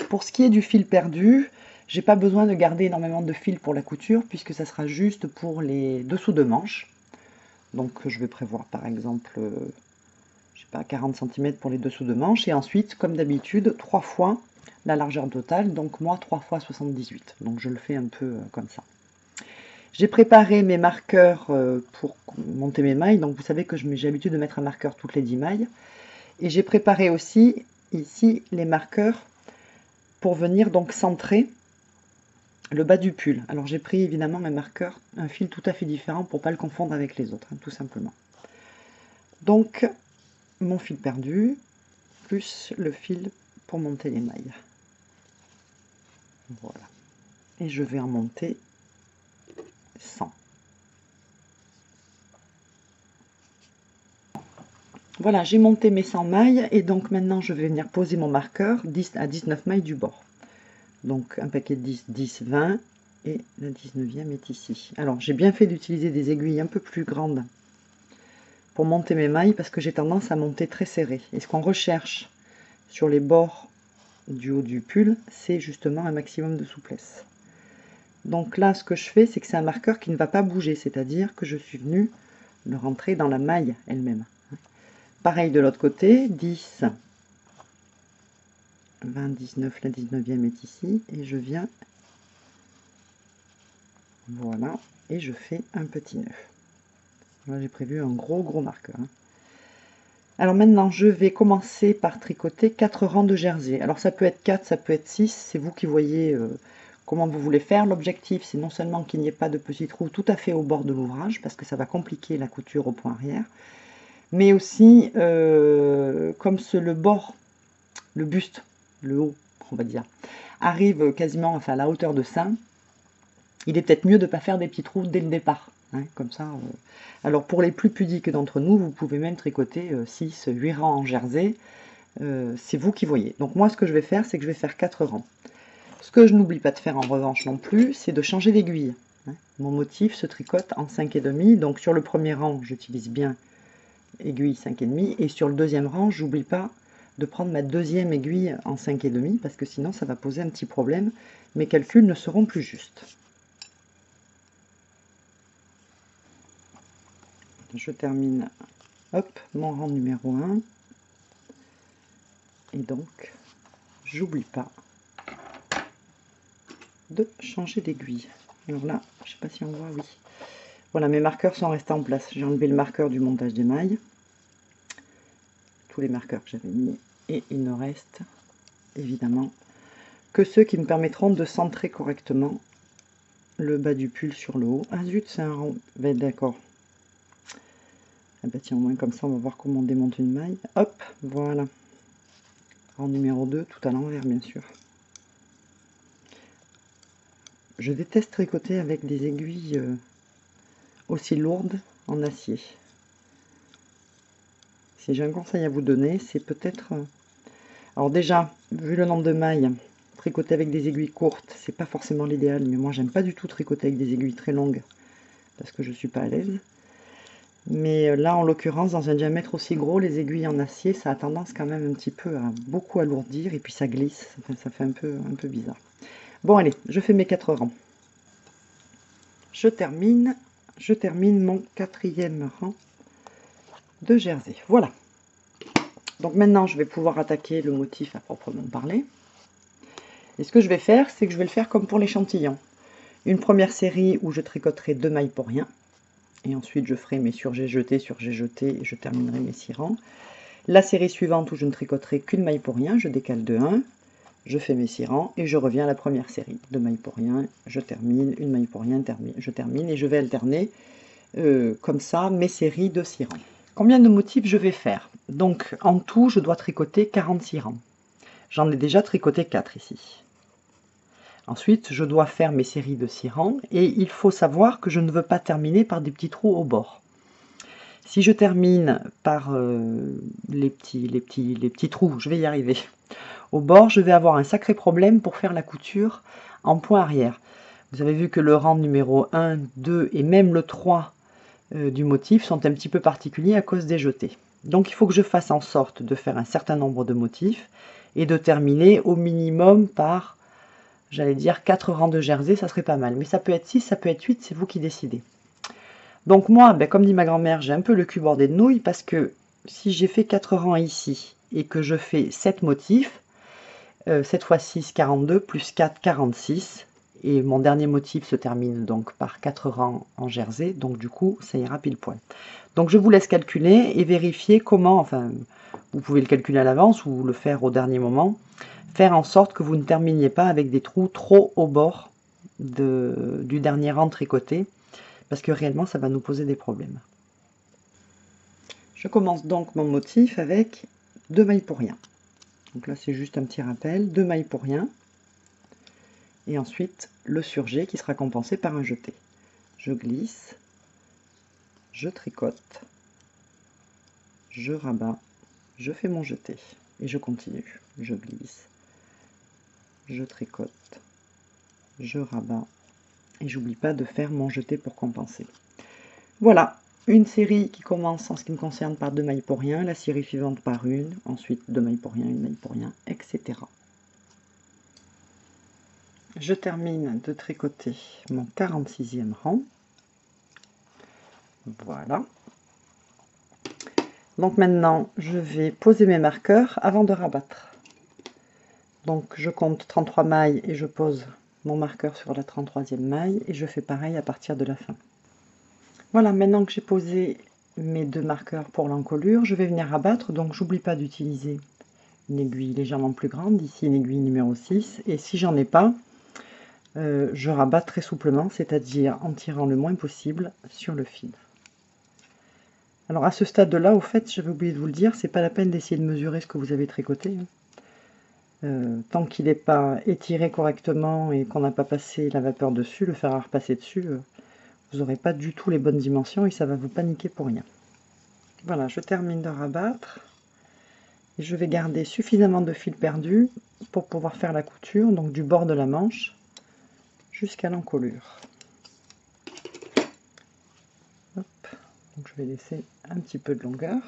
Pour ce qui est du fil perdu, j'ai pas besoin de garder énormément de fil pour la couture, puisque ça sera juste pour les dessous de manche. Donc je vais prévoir par exemple, je sais pas, quarante centimètres pour les dessous de manche, et ensuite, comme d'habitude, trois fois la largeur totale, donc moi trois fois soixante-dix-huit. Donc je le fais un peu comme ça. J'ai préparé mes marqueurs pour monter mes mailles, donc vous savez que j'ai l'habitude de mettre un marqueur toutes les dix mailles. Et j'ai préparé aussi ici les marqueurs pour venir donc centrer le bas du pull. Alors j'ai pris évidemment un marqueur, un fil tout à fait différent pour ne pas le confondre avec les autres, hein, tout simplement. Donc mon fil perdu, plus le fil pour monter les mailles. Voilà. Et je vais en monter cent. Voilà, j'ai monté mes cent mailles et donc maintenant je vais venir poser mon marqueur dix à dix-neuf mailles du bord. Donc un paquet de dix, dix, vingt et la dix-neuvième est ici. Alors j'ai bien fait d'utiliser des aiguilles un peu plus grandes pour monter mes mailles parce que j'ai tendance à monter très serré. Et ce qu'on recherche sur les bords du haut du pull, c'est justement un maximum de souplesse. Donc là, ce que je fais, c'est que c'est un marqueur qui ne va pas bouger, c'est-à-dire que je suis venue le rentrer dans la maille elle-même. Pareil de l'autre côté, dix, vingt, dix-neuf, la dix-neuvième est ici, et je viens, voilà, et je fais un petit nœud. Là, j'ai prévu un gros, gros marqueur. Alors maintenant, je vais commencer par tricoter quatre rangs de jersey. Alors ça peut être quatre, ça peut être six, c'est vous qui voyez... Euh, comment vous voulez faire. L'objectif, c'est non seulement qu'il n'y ait pas de petits trous tout à fait au bord de l'ouvrage, parce que ça va compliquer la couture au point arrière, mais aussi, euh, comme ce, le bord, le buste, le haut, on va dire, arrive quasiment enfin, à la hauteur de sein, il est peut-être mieux de ne pas faire des petits trous dès le départ. Hein, comme ça. Euh... Alors pour les plus pudiques d'entre nous, vous pouvez même tricoter euh, six, huit rangs en jersey, euh, c'est vous qui voyez. Donc moi, ce que je vais faire, c'est que je vais faire quatre rangs. Ce que je n'oublie pas de faire en revanche non plus, c'est de changer d'aiguille. Mon motif se tricote en cinq virgule cinq, donc sur le premier rang, j'utilise bien aiguille cinq virgule cinq, et sur le deuxième rang, j'oublie pas de prendre ma deuxième aiguille en cinq virgule cinq, parce que sinon ça va poser un petit problème, mes calculs ne seront plus justes. Je termine hop, mon rang numéro un, et donc j'oublie pas de changer d'aiguille. Alors là, je sais pas si on voit, oui. Voilà, mes marqueurs sont restés en place. J'ai enlevé le marqueur du montage des mailles, tous les marqueurs que j'avais mis, et il ne reste évidemment que ceux qui me permettront de centrer correctement le bas du pull sur le haut. Ah zut, c'est un rond. Ben, d'accord. Ah ben, tiens, au moins comme ça, on va voir comment on démonte une maille. Hop, voilà. Rang numéro deux, tout à l'envers, bien sûr. Je déteste tricoter avec des aiguilles aussi lourdes en acier. si j'ai un conseil à vous donner, c'est peut-être... Alors déjà, vu le nombre de mailles, tricoter avec des aiguilles courtes, c'est pas forcément l'idéal, mais moi j'aime pas du tout tricoter avec des aiguilles très longues, parce que je suis pas à l'aise. Mais là, en l'occurrence, dans un diamètre aussi gros, les aiguilles en acier, ça a tendance quand même un petit peu à beaucoup alourdir, et puis ça glisse, enfin, ça fait un peu, un peu bizarre. Bon allez, je fais mes quatre rangs. Je termine, je termine mon quatrième rang de jersey. Voilà. Donc maintenant, je vais pouvoir attaquer le motif à proprement parler. Et ce que je vais faire, c'est que je vais le faire comme pour l'échantillon. Une première série où je tricoterai deux mailles pour rien. Et ensuite, je ferai mes surgés jetés, surgés jetés, et je terminerai mes six rangs. La série suivante où je ne tricoterai qu'une maille pour rien, je décale de un, je fais mes six rangs, et je reviens à la première série. Deux mailles pour rien, je termine, une maille pour rien, termine, je termine, et je vais alterner euh, comme ça mes séries de six rangs. Combien de motifs je vais faire? Donc, en tout, je dois tricoter quarante-six rangs. J'en ai déjà tricoté quatre ici. Ensuite, je dois faire mes séries de six rangs et il faut savoir que je ne veux pas terminer par des petits trous au bord. Si je termine par euh, les, petits, les, petits, les petits trous, je vais y arriver, au bord, je vais avoir un sacré problème pour faire la couture en point arrière. Vous avez vu que le rang numéro un, deux et même le trois euh, du motif sont un petit peu particuliers à cause des jetés. Donc il faut que je fasse en sorte de faire un certain nombre de motifs et de terminer au minimum par... J'allais dire quatre rangs de jersey, ça serait pas mal. Mais ça peut être six, ça peut être huit, c'est vous qui décidez. Donc moi, ben comme dit ma grand-mère, j'ai un peu le cul bordé de nouilles parce que si j'ai fait quatre rangs ici et que je fais sept motifs, euh, sept fois six, quarante-deux, plus quatre, quarante-six. Et mon dernier motif se termine donc par quatre rangs en jersey. Donc du coup, ça ira pile poil. Donc je vous laisse calculer et vérifier comment, enfin, vous pouvez le calculer à l'avance ou le faire au dernier moment. Faire en sorte que vous ne terminiez pas avec des trous trop au bord de, du dernier rang tricoté, parce que réellement ça va nous poser des problèmes. Je commence donc mon motif avec deux mailles pour rien. Donc là c'est juste un petit rappel, deux mailles pour rien, et ensuite le surjet qui sera compensé par un jeté. Je glisse, je tricote, je rabats, je fais mon jeté, et je continue, je glisse. Je tricote, je rabats et j'oublie pas de faire mon jeté pour compenser. Voilà, une série qui commence en ce qui me concerne par deux mailles pour rien, la série suivante par une, ensuite deux mailles pour rien, une maille pour rien, et cetera. Je termine de tricoter mon quarante-sixième rang. Voilà. Donc maintenant, je vais poser mes marqueurs avant de rabattre. Donc je compte trente-trois mailles et je pose mon marqueur sur la trente-troisième maille et je fais pareil à partir de la fin. Voilà, maintenant que j'ai posé mes deux marqueurs pour l'encolure, je vais venir rabattre, donc j'oublie pas d'utiliser une aiguille légèrement plus grande, ici une aiguille numéro six, et si j'en ai pas, euh, je rabats très souplement, c'est-à-dire en tirant le moins possible sur le fil. Alors à ce stade-là, au fait, j'avais oublié de vous le dire, c'est pas la peine d'essayer de mesurer ce que vous avez tricoté, hein. Euh, tant qu'il n'est pas étiré correctement et qu'on n'a pas passé la vapeur dessus, le fer à repasser dessus, euh, vous n'aurez pas du tout les bonnes dimensions et ça va vous paniquer pour rien. Voilà, je termine de rabattre. Et je vais garder suffisamment de fil perdu pour pouvoir faire la couture, donc du bord de la manche jusqu'à l'encolure. Hop, donc je vais laisser un petit peu de longueur.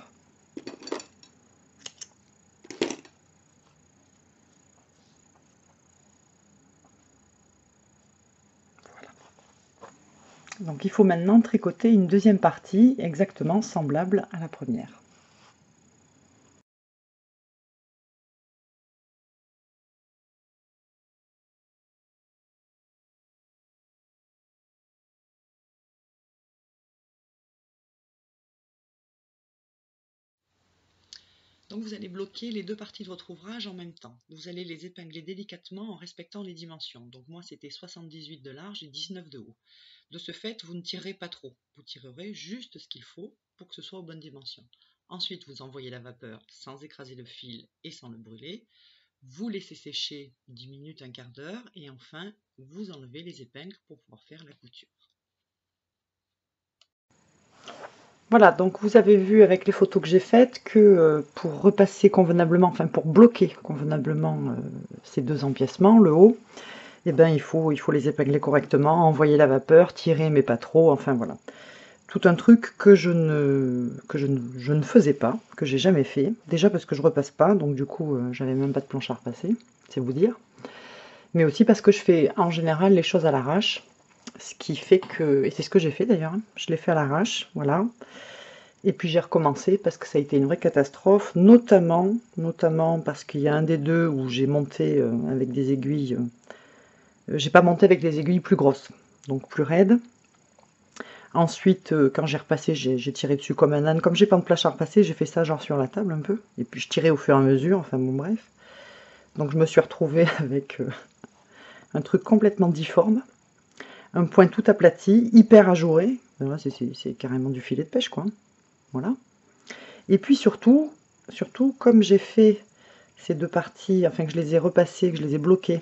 Donc il faut maintenant tricoter une deuxième partie exactement semblable à la première. Donc vous allez bloquer les deux parties de votre ouvrage en même temps. Vous allez les épingler délicatement en respectant les dimensions. Donc moi c'était soixante-dix-huit de large et dix-neuf de haut. De ce fait, vous ne tirerez pas trop. Vous tirerez juste ce qu'il faut pour que ce soit aux bonnes dimensions. Ensuite, vous envoyez la vapeur sans écraser le fil et sans le brûler. Vous laissez sécher dix minutes, un quart d'heure. Et enfin, vous enlevez les épingles pour pouvoir faire la couture. Voilà, donc vous avez vu avec les photos que j'ai faites que pour repasser convenablement, enfin pour bloquer convenablement ces deux empiècements, le haut, eh ben il faut, il faut les épingler correctement, envoyer la vapeur, tirer mais pas trop, enfin voilà. Tout un truc que je ne, que je ne, je ne faisais pas, que j'ai jamais fait, déjà parce que je repasse pas, donc du coup j'avais même pas de planche à repasser, c'est vous dire, mais aussi parce que je fais en général les choses à l'arrache. Ce qui fait que, et c'est ce que j'ai fait d'ailleurs, je l'ai fait à l'arrache, voilà. Et puis j'ai recommencé parce que ça a été une vraie catastrophe, notamment, notamment parce qu'il y a un des deux où j'ai monté avec des aiguilles, j'ai pas monté avec des aiguilles plus grosses, donc plus raides. Ensuite, quand j'ai repassé, j'ai tiré dessus comme un âne, comme j'ai pas de planche à repasser, j'ai fait ça genre sur la table un peu, et puis je tirais au fur et à mesure, enfin bon bref. Donc je me suis retrouvée avec un truc complètement difforme. Un point tout aplati, hyper ajouré. C'est carrément du filet de pêche, quoi. Voilà. Et puis surtout, surtout comme j'ai fait ces deux parties, enfin que je les ai repassées, que je les ai bloquées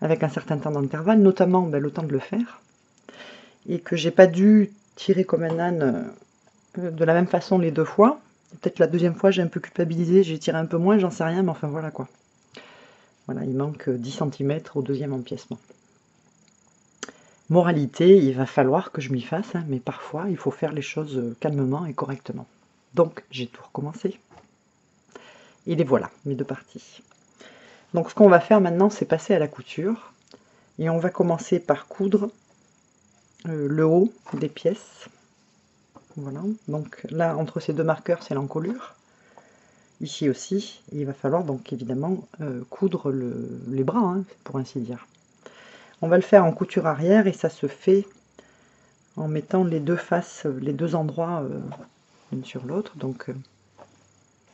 avec un certain temps d'intervalle, notamment ben, le temps de le faire, et que j'ai pas dû tirer comme un âne de la même façon les deux fois. Peut-être la deuxième fois, j'ai un peu culpabilisé, j'ai tiré un peu moins, j'en sais rien, mais enfin voilà quoi. Voilà, il manque dix centimètres au deuxième empiècement. Moralité, il va falloir que je m'y fasse, hein, mais parfois il faut faire les choses calmement et correctement. Donc j'ai tout recommencé. Et les voilà, mes deux parties. Donc ce qu'on va faire maintenant, c'est passer à la couture. Et on va commencer par coudre euh, le haut des pièces. Voilà, donc là, entre ces deux marqueurs, c'est l'encolure. Ici aussi, il va falloir donc évidemment euh, coudre le, les bras, hein, pour ainsi dire. On va le faire en couture arrière et ça se fait en mettant les deux faces, les deux endroits euh, l'une sur l'autre. Donc euh,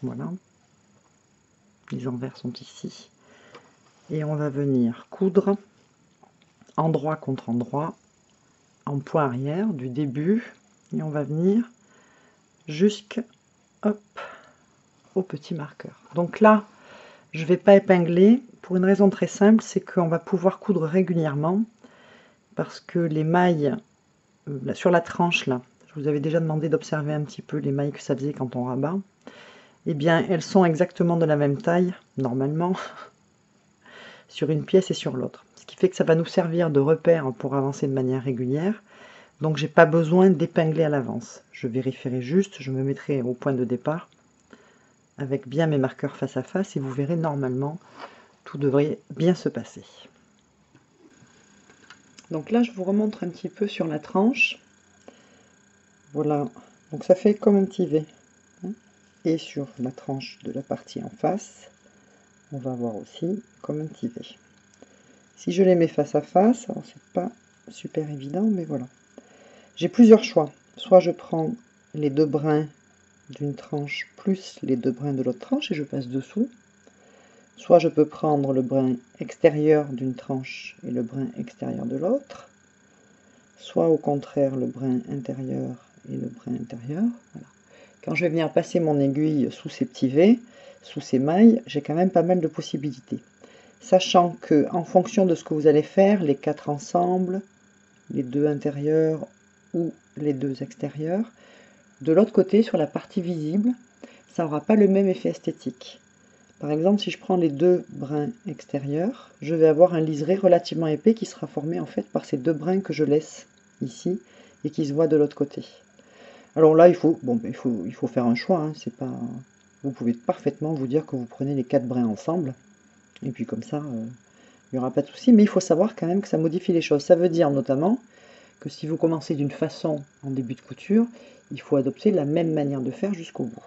voilà, les envers sont ici. Et on va venir coudre endroit contre endroit en point arrière du début. Et on va venir jusqu'au petit marqueur. Donc là, je ne vais pas épingler. Pour une raison très simple, c'est qu'on va pouvoir coudre régulièrement parce que les mailles, euh, sur la tranche là, je vous avais déjà demandé d'observer un petit peu les mailles que ça faisait quand on rabat, eh bien elles sont exactement de la même taille, normalement, sur une pièce et sur l'autre. Ce qui fait que ça va nous servir de repère pour avancer de manière régulière, donc j'ai pas besoin d'épingler à l'avance. Je vérifierai juste, je me mettrai au point de départ avec bien mes marqueurs face à face et vous verrez normalement tout devrait bien se passer. Donc là, je vous remontre un petit peu sur la tranche. Voilà, donc ça fait comme un petit V. Et sur la tranche de la partie en face, on va avoir aussi comme un petit V. Si je les mets face à face, alors c'est pas super évident, mais voilà. J'ai plusieurs choix. Soit je prends les deux brins d'une tranche plus les deux brins de l'autre tranche et je passe dessous. Soit je peux prendre le brin extérieur d'une tranche et le brin extérieur de l'autre, soit au contraire le brin intérieur et le brin intérieur. Voilà. Quand je vais venir passer mon aiguille sous ces petits V, sous ces mailles, j'ai quand même pas mal de possibilités. Sachant que en fonction de ce que vous allez faire, les quatre ensembles, les deux intérieurs ou les deux extérieurs, de l'autre côté, sur la partie visible, ça n'aura pas le même effet esthétique. Par exemple, si je prends les deux brins extérieurs, je vais avoir un liseré relativement épais qui sera formé en fait par ces deux brins que je laisse ici et qui se voient de l'autre côté. Alors là, il faut, bon, il faut, il faut faire un choix. Hein, c'est pas, vous pouvez parfaitement vous dire que vous prenez les quatre brins ensemble et puis comme ça, euh, il n'y aura pas de souci. Mais il faut savoir quand même que ça modifie les choses. Ça veut dire notamment que si vous commencez d'une façon en début de couture, il faut adopter la même manière de faire jusqu'au bout.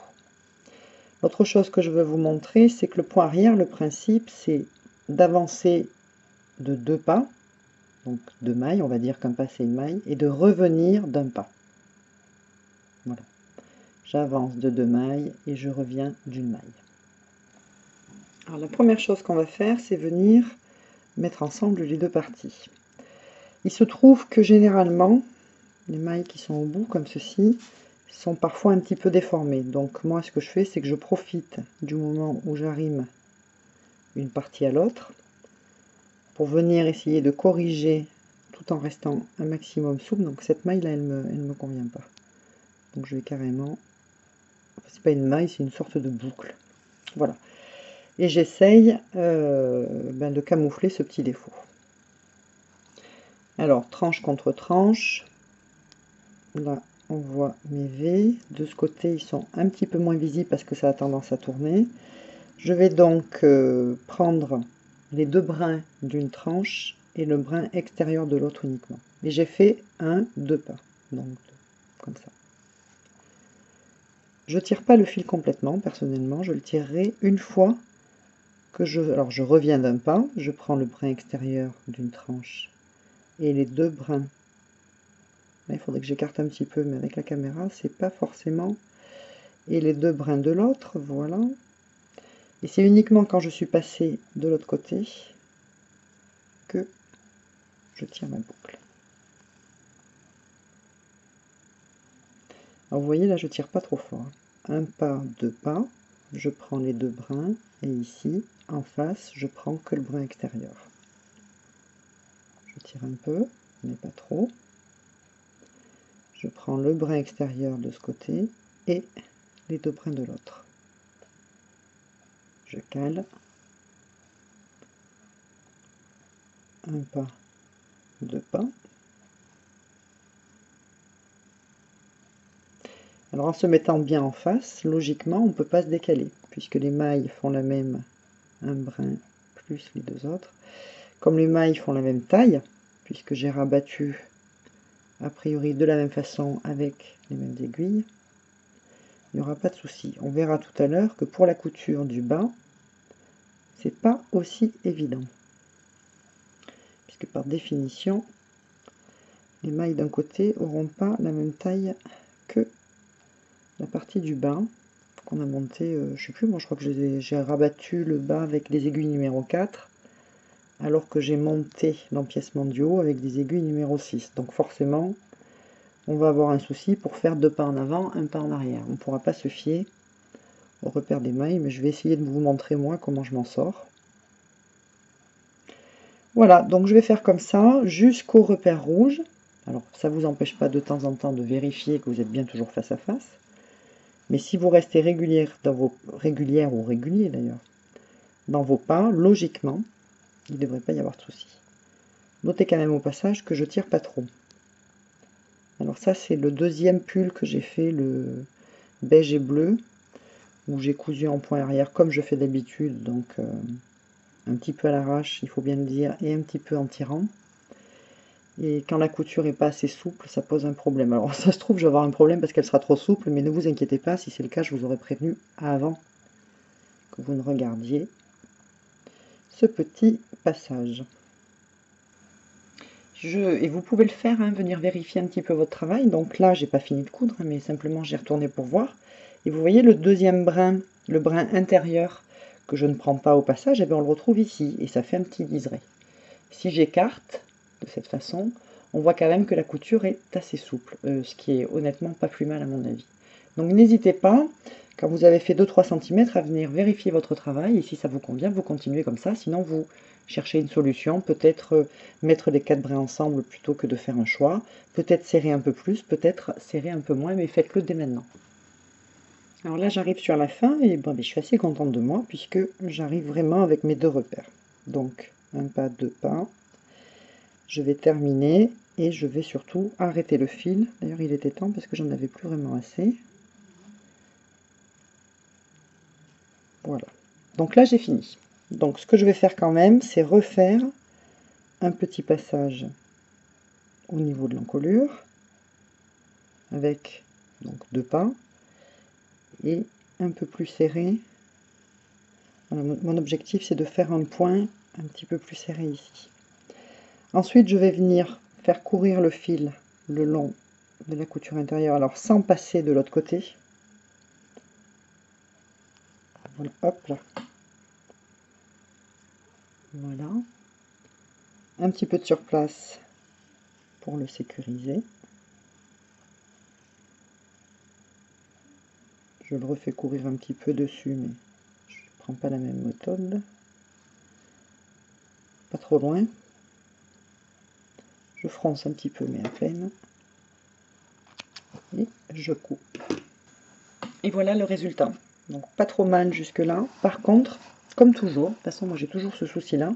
Autre chose que je veux vous montrer, c'est que le point arrière, le principe, c'est d'avancer de deux pas, donc deux mailles, on va dire qu'un pas c'est une maille, et de revenir d'un pas. Voilà. J'avance de deux mailles et je reviens d'une maille. Alors la première chose qu'on va faire, c'est venir mettre ensemble les deux parties. Il se trouve que généralement, les mailles qui sont au bout, comme ceci, sont parfois un petit peu déformés. Donc moi ce que je fais, c'est que je profite du moment où j'arrime une partie à l'autre pour venir essayer de corriger tout en restant un maximum souple. Donc cette maille là, elle ne me, elle me convient pas. Donc je vais carrément, c'est pas une maille, c'est une sorte de boucle, voilà. Et j'essaye euh, ben de camoufler ce petit défaut. Alors tranche contre tranche, là on voit mes V, de ce côté ils sont un petit peu moins visibles parce que ça a tendance à tourner. Je vais donc euh, prendre les deux brins d'une tranche et le brin extérieur de l'autre uniquement. Et j'ai fait un, deux pas, donc comme ça. Je tire pas le fil complètement, personnellement, je le tirerai une fois que je... Alors je reviens d'un pas, je prends le brin extérieur d'une tranche et les deux brins. Là, il faudrait que j'écarte un petit peu, mais avec la caméra, c'est pas forcément... Et les deux brins de l'autre, voilà. Et c'est uniquement quand je suis passée de l'autre côté que je tire ma boucle. Alors vous voyez là, je tire pas trop fort. Un pas, deux pas, je prends les deux brins et ici, en face, je prends que le brin extérieur. Je tire un peu, mais pas trop. Je prends le brin extérieur de ce côté et les deux brins de l'autre. Je cale, un pas, deux pas. Alors en se mettant bien en face, logiquement on ne peut pas se décaler, puisque les mailles font la même, un brin plus les deux autres. Comme les mailles font la même taille, puisque j'ai rabattu a priori de la même façon avec les mêmes aiguilles, il n'y aura pas de souci. On verra tout à l'heure que pour la couture du bas, c'est pas aussi évident, puisque par définition, les mailles d'un côté n'auront pas la même taille que la partie du bas qu'on a montée. Euh, je sais plus, moi je crois que j'ai rabattu le bas avec les aiguilles numéro quatre, alors que j'ai monté l'empiècement du haut avec des aiguilles numéro six. Donc forcément, on va avoir un souci pour faire deux pas en avant, un pas en arrière. On ne pourra pas se fier au repère des mailles, mais je vais essayer de vous montrer moi comment je m'en sors. Voilà, donc je vais faire comme ça jusqu'au repère rouge. Alors ça ne vous empêche pas de temps en temps de vérifier que vous êtes bien toujours face à face. Mais si vous restez régulière dans vos régulière ou régulier d'ailleurs, dans vos pas, logiquement, il ne devrait pas y avoir de souci. Notez quand même au passage que je tire pas trop. Alors ça, c'est le deuxième pull que j'ai fait, le beige et bleu, où j'ai cousu en point arrière comme je fais d'habitude, donc euh, un petit peu à l'arrache, il faut bien le dire, et un petit peu en tirant. Et quand la couture n'est pas assez souple, ça pose un problème. Alors ça se trouve, je vais avoir un problème parce qu'elle sera trop souple, mais ne vous inquiétez pas, si c'est le cas, je vous aurais prévenu avant que vous ne regardiez ce petit passage. Je, et vous pouvez le faire, hein, venir vérifier un petit peu votre travail. Donc là, j'ai pas fini de coudre, mais simplement j'ai retourné pour voir. Et vous voyez le deuxième brin, le brin intérieur que je ne prends pas au passage, eh bien, on le retrouve ici et ça fait un petit liseré. Si j'écarte de cette façon, on voit quand même que la couture est assez souple, euh, ce qui est honnêtement pas plus mal à mon avis. Donc n'hésitez pas, quand vous avez fait deux trois centimètres, à venir vérifier votre travail, et si ça vous convient, vous continuez comme ça, sinon vous cherchez une solution, peut-être mettre les quatre brins ensemble plutôt que de faire un choix, peut-être serrer un peu plus, peut-être serrer un peu moins, mais faites-le dès maintenant. Alors là j'arrive sur la fin, et bon, ben, je suis assez contente de moi, puisque j'arrive vraiment avec mes deux repères. Donc un pas, deux pas, je vais terminer, et je vais surtout arrêter le fil, d'ailleurs il était temps parce que j'en avais plus vraiment assez. Voilà, donc là j'ai fini. Donc ce que je vais faire quand même, c'est refaire un petit passage au niveau de l'encolure avec donc deux pas et un peu plus serré. Voilà, mon objectif c'est de faire un point un petit peu plus serré ici. Ensuite je vais venir faire courir le fil le long de la couture intérieure, alors sans passer de l'autre côté. Voilà, hop là. Voilà. Un petit peu de surplace pour le sécuriser. Je le refais courir un petit peu dessus, mais je ne prends pas la même méthode. Pas trop loin. Je fronce un petit peu, mais à peine. partie, je coupe. Et voilà le résultat. Donc pas trop mal jusque là. Par contre, comme toujours, de toute façon moi j'ai toujours ce souci là,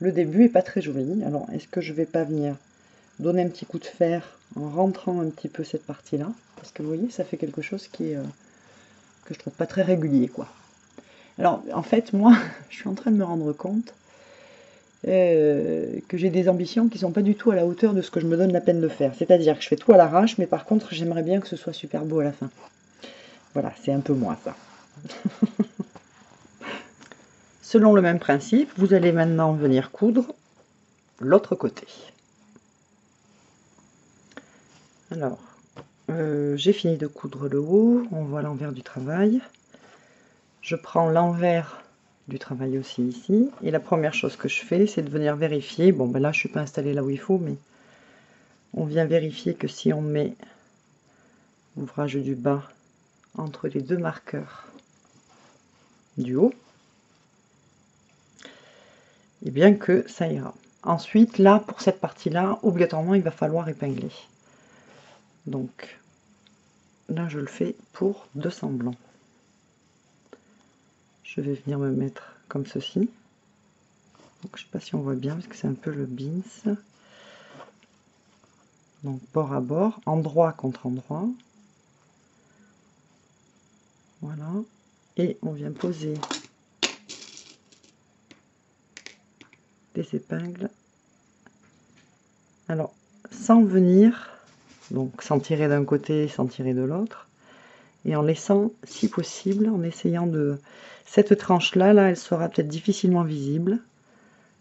le début est pas très joli. Alors est-ce que je vais pas venir donner un petit coup de fer en rentrant un petit peu cette partie là, parce que vous voyez ça fait quelque chose qui est, euh, que je trouve pas très régulier quoi. Alors en fait moi je suis en train de me rendre compte euh, que j'ai des ambitions qui sont pas du tout à la hauteur de ce que je me donne la peine de faire, c'est à dire que je fais tout à l'arrache, mais par contre j'aimerais bien que ce soit super beau à la fin. Voilà, c'est un peu moi ça. Selon le même principe, vous allez maintenant venir coudre l'autre côté. Alors, euh, j'ai fini de coudre le haut, on voit l'envers du travail. Je prends l'envers du travail aussi ici, et la première chose que je fais, c'est de venir vérifier. Bon, ben là, je ne suis pas installée là où il faut, mais on vient vérifier que si on met l'ouvrage du bas entre les deux marqueurs du haut, et bien que ça ira. Ensuite, là, pour cette partie-là, obligatoirement, il va falloir épingler. Donc, là, je le fais pour deux semblants. Je vais venir me mettre comme ceci. Donc, je ne sais pas si on voit bien, parce que c'est un peu le bins. Donc, bord à bord, endroit contre endroit. Voilà. Et on vient poser des épingles, alors sans venir, donc sans tirer d'un côté, sans tirer de l'autre, et en laissant si possible, en essayant de, cette tranche là, là elle sera peut-être difficilement visible,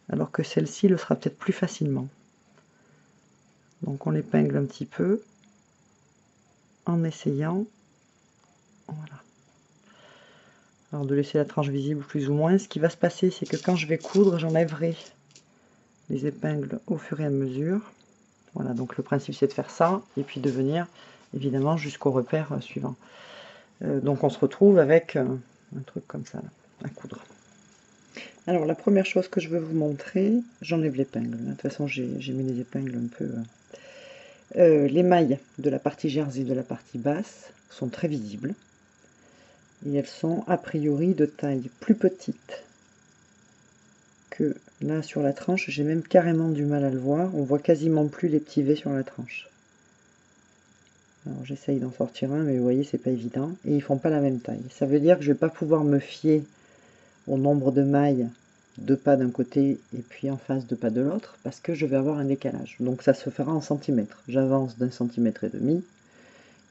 alors que celle-ci le sera peut-être plus facilement. Donc on l'épingle un petit peu, en essayant, voilà. Alors de laisser la tranche visible plus ou moins, ce qui va se passer c'est que quand je vais coudre, j'enlèverai les épingles au fur et à mesure. Voilà, donc le principe c'est de faire ça et puis de venir évidemment jusqu'au repère suivant. Euh, donc on se retrouve avec euh, un truc comme ça là, à coudre. Alors la première chose que je veux vous montrer, j'enlève l'épingle. De toute façon j'ai mis les épingles un peu. Euh, les mailles de la partie jersey et de la partie basse sont très visibles. Et elles sont a priori de taille plus petite que là sur la tranche. J'ai même carrément du mal à le voir. On voit quasiment plus les petits V sur la tranche. Alors j'essaye d'en sortir un, mais vous voyez, c'est pas évident. Et ils font pas la même taille. Ça veut dire que je vais pas pouvoir me fier au nombre de mailles, deux pas d'un côté et puis en face deux pas de l'autre, parce que je vais avoir un décalage. Donc ça se fera en centimètres. J'avance d'un centimètre et demi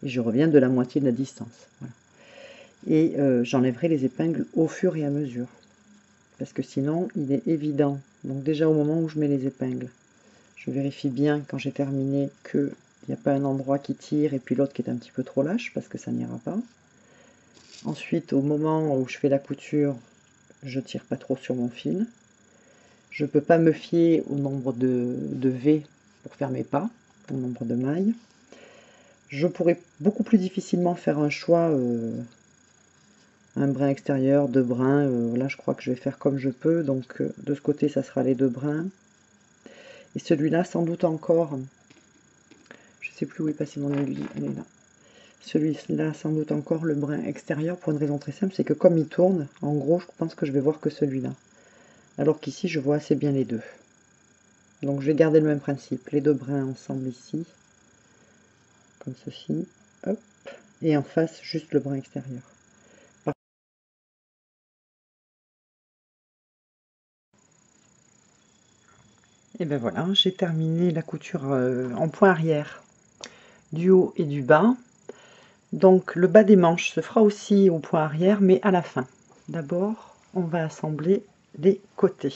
et je reviens de la moitié de la distance. Voilà. Et euh, j'enlèverai les épingles au fur et à mesure, parce que sinon il est évident, donc déjà au moment où je mets les épingles, je vérifie bien quand j'ai terminé qu'il n'y a pas un endroit qui tire et puis l'autre qui est un petit peu trop lâche, parce que ça n'ira pas. Ensuite, au moment où je fais la couture, je tire pas trop sur mon fil. Je peux pas me fier au nombre de, de V pour faire mes pas, au nombre de mailles. Je pourrais beaucoup plus difficilement faire un choix, euh, un brin extérieur, deux brins, euh, là je crois que je vais faire comme je peux, donc euh, de ce côté ça sera les deux brins, et celui-là sans doute encore, je sais plus où est passée mon aiguille, elle est là, celui-là sans doute encore le brin extérieur, pour une raison très simple, c'est que comme il tourne, en gros je pense que je vais voir que celui-là, alors qu'ici je vois assez bien les deux, donc je vais garder le même principe, les deux brins ensemble ici, comme ceci, hop, et en face juste le brin extérieur. Et ben voilà, j'ai terminé la couture en point arrière du haut et du bas. Donc le bas des manches se fera aussi au point arrière, mais à la fin. D'abord, on va assembler les côtés.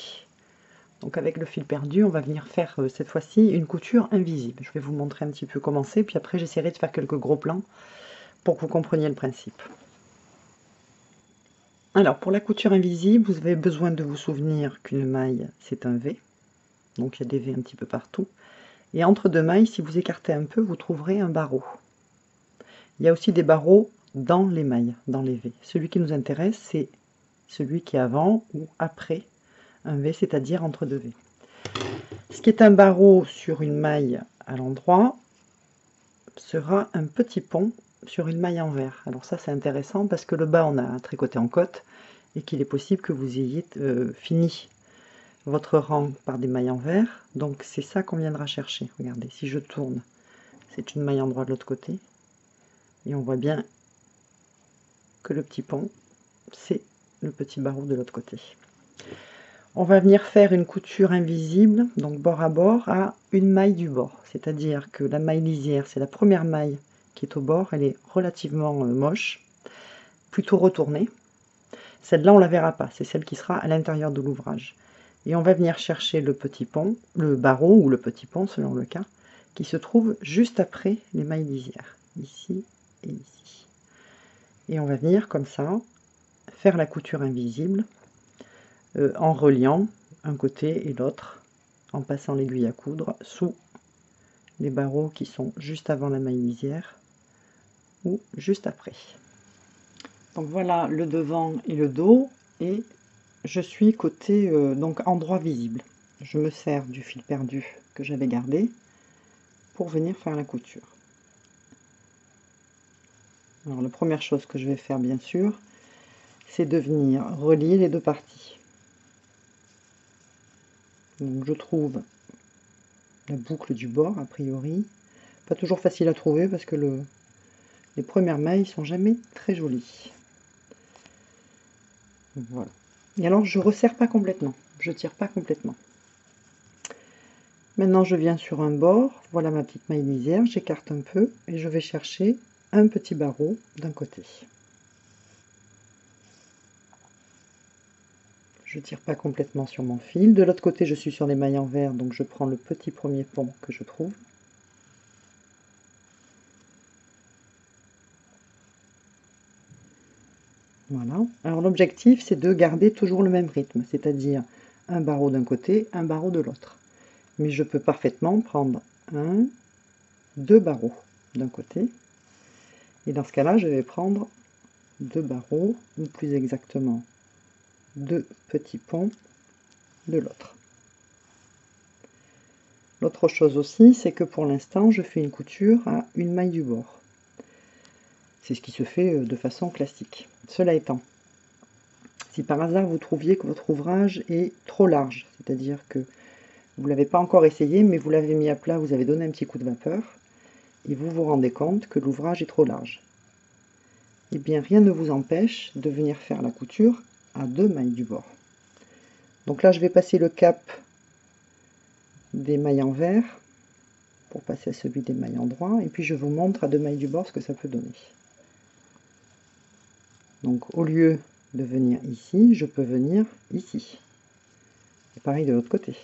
Donc avec le fil perdu, on va venir faire cette fois-ci une couture invisible. Je vais vous montrer un petit peu comment c'est, puis après j'essaierai de faire quelques gros plans pour que vous compreniez le principe. Alors pour la couture invisible, vous avez besoin de vous souvenir qu'une maille c'est un V. Donc il y a des V un petit peu partout. Et entre deux mailles, si vous écartez un peu, vous trouverez un barreau. Il y a aussi des barreaux dans les mailles, dans les V. Celui qui nous intéresse, c'est celui qui est avant ou après un V, c'est-à-dire entre deux V. Ce qui est un barreau sur une maille à l'endroit sera un petit pont sur une maille en verre. Alors ça c'est intéressant parce que le bas on a tricoté en côte et qu'il est possible que vous ayez euh, fini votre rang par des mailles en verre. Donc c'est ça qu'on viendra chercher. Regardez, si je tourne, c'est une maille en droit de l'autre côté et on voit bien que le petit pont c'est le petit barreau de l'autre côté. On va venir faire une couture invisible, donc bord à bord, à une maille du bord, c'est à dire que la maille lisière, c'est la première maille qui est au bord, elle est relativement moche, plutôt retournée. Celle-là, on la verra pas, c'est celle qui sera à l'intérieur de l'ouvrage. Et on va venir chercher le petit pont, le barreau ou le petit pont selon le cas, qui se trouve juste après les mailles lisières, ici et ici. Et on va venir comme ça faire la couture invisible euh, en reliant un côté et l'autre, en passant l'aiguille à coudre sous les barreaux qui sont juste avant la maille lisière ou juste après. Donc voilà le devant et le dos, et je suis côté euh, donc endroit visible. Je me sers du fil perdu que j'avais gardé pour venir faire la couture. Alors la première chose que je vais faire bien sûr, c'est de venir relier les deux parties. Donc je trouve la boucle du bord, a priori pas toujours facile à trouver parce que le, les premières mailles sont jamais très jolies. Voilà. Et alors je resserre pas complètement, je tire pas complètement. Maintenant je viens sur un bord, voilà ma petite maille lisière, j'écarte un peu et je vais chercher un petit barreau d'un côté. Je tire pas complètement sur mon fil. De l'autre côté, je suis sur les mailles en verre, donc je prends le petit premier pont que je trouve. Voilà. Alors l'objectif, c'est de garder toujours le même rythme, c'est-à-dire un barreau d'un côté, un barreau de l'autre. Mais je peux parfaitement prendre un, deux barreaux d'un côté. Et dans ce cas-là, je vais prendre deux barreaux, ou plus exactement deux petits ponts de l'autre. L'autre chose aussi, c'est que pour l'instant, je fais une couture à une maille du bord. C'est ce qui se fait de façon classique. Cela étant, si par hasard vous trouviez que votre ouvrage est trop large, c'est-à-dire que vous ne l'avez pas encore essayé, mais vous l'avez mis à plat, vous avez donné un petit coup de vapeur, et vous vous rendez compte que l'ouvrage est trop large, et bien rien ne vous empêche de venir faire la couture à deux mailles du bord. Donc là je vais passer le cap des mailles en verre pour passer à celui des mailles en droit, et puis je vous montre à deux mailles du bord ce que ça peut donner. Donc au lieu de venir ici, je peux venir ici, et pareil de l'autre côté.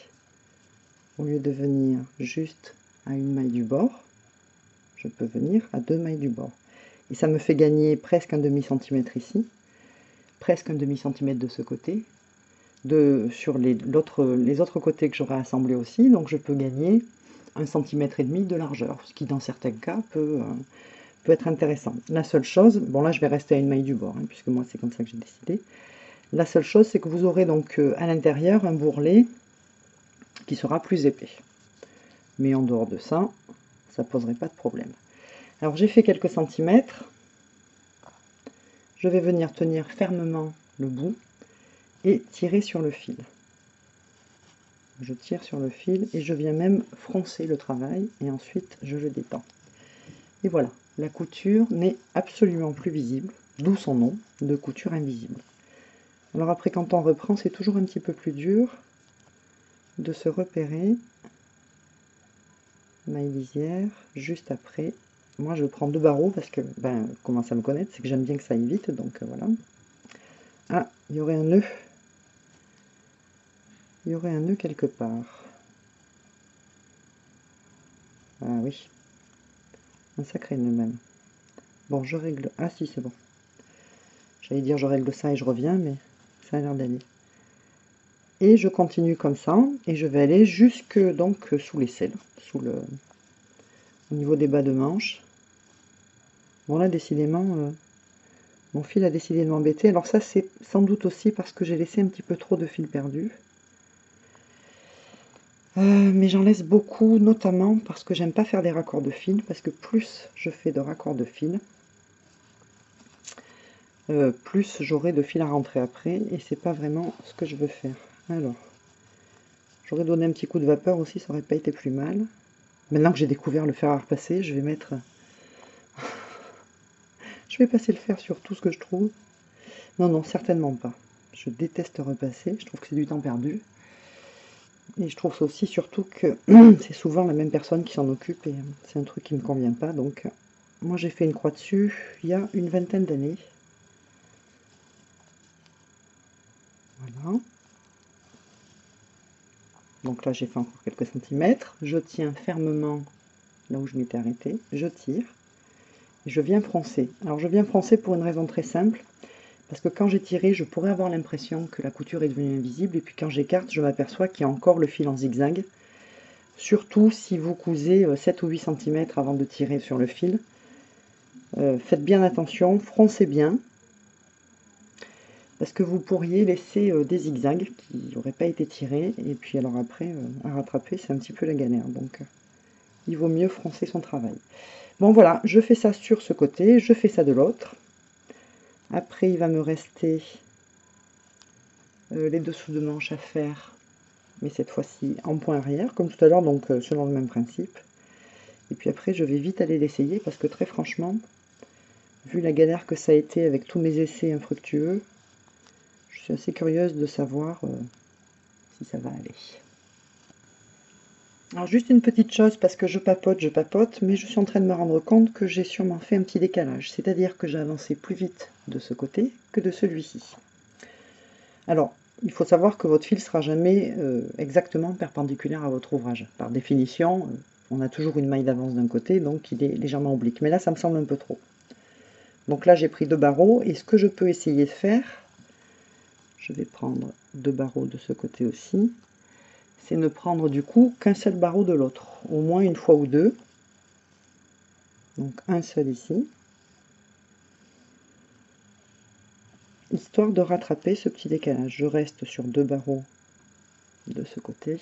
Au lieu de venir juste à une maille du bord, je peux venir à deux mailles du bord, et ça me fait gagner presque un demi centimètre ici, presque un demi centimètre de ce côté, de sur les, l'autre, les autres côtés que j'aurai assemblés aussi. Donc je peux gagner un centimètre et demi de largeur, ce qui dans certains cas peut, euh, peut être intéressant. La seule chose, bon là je vais rester à une maille du bord, hein, puisque moi c'est comme ça que j'ai décidé. La seule chose, c'est que vous aurez donc euh, à l'intérieur un bourrelet qui sera plus épais, mais en dehors de ça, ça ne poserait pas de problème. Alors j'ai fait quelques centimètres, je vais venir tenir fermement le bout et tirer sur le fil. Je tire sur le fil et je viens même froncer le travail, et ensuite je le détends. Et voilà, la couture n'est absolument plus visible, d'où son nom de couture invisible. Alors après, quand on reprend, c'est toujours un petit peu plus dur de se repérer. Maille lisière, juste après. Moi je prends deux barreaux parce que, ben, commence à me connaître, c'est que j'aime bien que ça aille vite, donc euh, voilà. Ah, il y aurait un nœud. Il y aurait un nœud quelque part. Ah oui. Un sacré nœud même. Bon, je règle. Ah si, c'est bon. J'allais dire je règle ça et je reviens, mais ça a l'air d'aller. Et je continue comme ça, et je vais aller jusque donc sous l'aisselle, sous le, au niveau des bas de manche. Bon là décidément, euh, mon fil a décidé de m'embêter. Alors ça c'est sans doute aussi parce que j'ai laissé un petit peu trop de fil perdu. Euh, mais j'en laisse beaucoup, notamment parce que j'aime pas faire des raccords de fil, parce que plus je fais de raccords de fil, euh, plus j'aurai de fil à rentrer après, et c'est pas vraiment ce que je veux faire. Alors, j'aurais donné un petit coup de vapeur aussi, ça aurait pas été plus mal. Maintenant que j'ai découvert le fer à repasser, je vais mettre... je vais passer le fer sur tout ce que je trouve. Non, non, certainement pas. Je déteste repasser, je trouve que c'est du temps perdu. Et je trouve ça aussi surtout que c'est souvent la même personne qui s'en occupe et c'est un truc qui ne me convient pas. Donc moi j'ai fait une croix dessus il y a une vingtaine d'années. Voilà. Donc là j'ai fait encore quelques centimètres. Je tiens fermement là où je m'étais arrêtée. Je tire. Et je viens froncer. Alors je viens froncer pour une raison très simple. Parce que quand j'ai tiré, je pourrais avoir l'impression que la couture est devenue invisible. Et puis quand j'écarte, je m'aperçois qu'il y a encore le fil en zigzag. Surtout si vous cousez sept ou huit centimètres avant de tirer sur le fil. Euh, faites bien attention, froncez bien. Parce que vous pourriez laisser euh, des zigzags qui n'auraient pas été tirés. Et puis alors après, euh, à rattraper, c'est un petit peu la galère. Donc euh, il vaut mieux froncer son travail. Bon voilà, je fais ça sur ce côté, je fais ça de l'autre. Après, il va me rester euh, les dessous de manche à faire, mais cette fois-ci en point arrière, comme tout à l'heure, donc euh, selon le même principe. Et puis après, je vais vite aller l'essayer, parce que très franchement, vu la galère que ça a été avec tous mes essais infructueux, je suis assez curieuse de savoir euh, si ça va aller. Alors juste une petite chose, parce que je papote, je papote, mais je suis en train de me rendre compte que j'ai sûrement fait un petit décalage, c'est-à-dire que j'ai avancé plus vite de ce côté que de celui-ci. Alors, il faut savoir que votre fil ne sera jamais euh, exactement perpendiculaire à votre ouvrage. Par définition, on a toujours une maille d'avance d'un côté, donc il est légèrement oblique, mais là ça me semble un peu trop. Donc là j'ai pris deux barreaux, et ce que je peux essayer de faire, je vais prendre deux barreaux de ce côté aussi, c'est ne prendre du coup qu'un seul barreau de l'autre, au moins une fois ou deux. Donc un seul ici, histoire de rattraper ce petit décalage. Je reste sur deux barreaux de ce côté,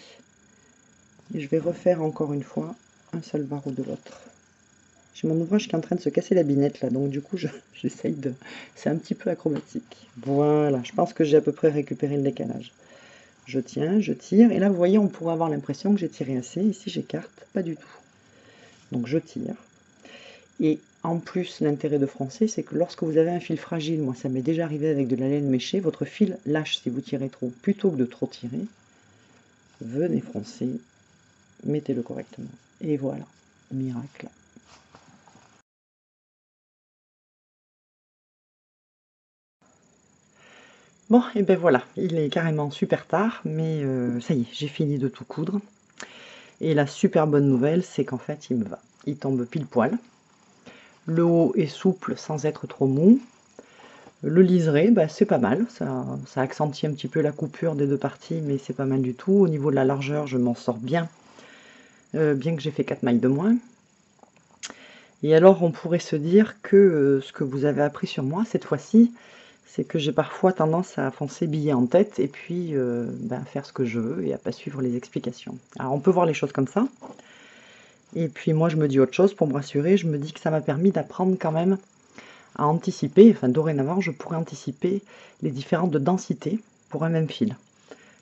et je vais refaire encore une fois un seul barreau de l'autre. J'ai mon ouvrage qui est en train de se casser la binette là, donc du coup j'essaye de... c'est un petit peu acrobatique. Voilà, je pense que j'ai à peu près récupéré le décalage. Je tiens, je tire, et là vous voyez on pourrait avoir l'impression que j'ai tiré assez, ici j'écarte, pas du tout. Donc je tire, et en plus l'intérêt de froncer c'est que lorsque vous avez un fil fragile, moi ça m'est déjà arrivé avec de la laine méchée, votre fil lâche si vous tirez trop, plutôt que de trop tirer, venez froncer, mettez-le correctement, et voilà, miracle. Bon, et ben voilà, il est carrément super tard, mais euh, ça y est, j'ai fini de tout coudre. Et la super bonne nouvelle, c'est qu'en fait, il me va. Il tombe pile poil. Le haut est souple sans être trop mou. Le liseré, ben, c'est pas mal. Ça, ça accentue un petit peu la coupure des deux parties, mais c'est pas mal du tout. Au niveau de la largeur, je m'en sors bien, euh, bien que j'ai fait quatre mailles de moins. Et alors, on pourrait se dire que euh, ce que vous avez appris sur moi, cette fois-ci, c'est que j'ai parfois tendance à foncer billet en tête et puis euh, ben, faire ce que je veux et à pas suivre les explications. Alors on peut voir les choses comme ça. Et puis moi je me dis autre chose pour me rassurer, je me dis que ça m'a permis d'apprendre quand même à anticiper, enfin dorénavant je pourrais anticiper les différentes densités pour un même fil.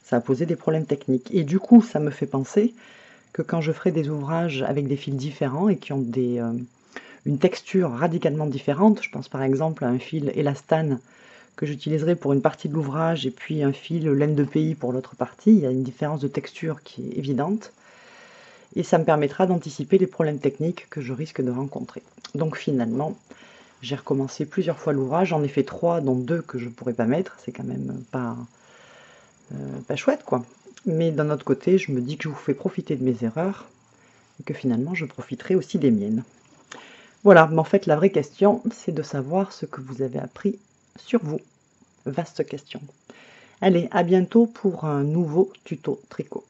Ça a posé des problèmes techniques. Et du coup ça me fait penser que quand je ferai des ouvrages avec des fils différents et qui ont des, euh, une texture radicalement différente, je pense par exemple à un fil élastane que j'utiliserai pour une partie de l'ouvrage et puis un fil laine de pays pour l'autre partie. Il y a une différence de texture qui est évidente et ça me permettra d'anticiper les problèmes techniques que je risque de rencontrer. Donc finalement, j'ai recommencé plusieurs fois l'ouvrage, j'en ai fait trois, dont deux que je ne pourrais pas mettre, c'est quand même pas, euh, pas chouette quoi. Mais d'un autre côté, je me dis que je vous fais profiter de mes erreurs et que finalement je profiterai aussi des miennes. Voilà, mais en fait la vraie question, c'est de savoir ce que vous avez appris sur vous. Vaste question. Allez, à bientôt pour un nouveau tuto tricot.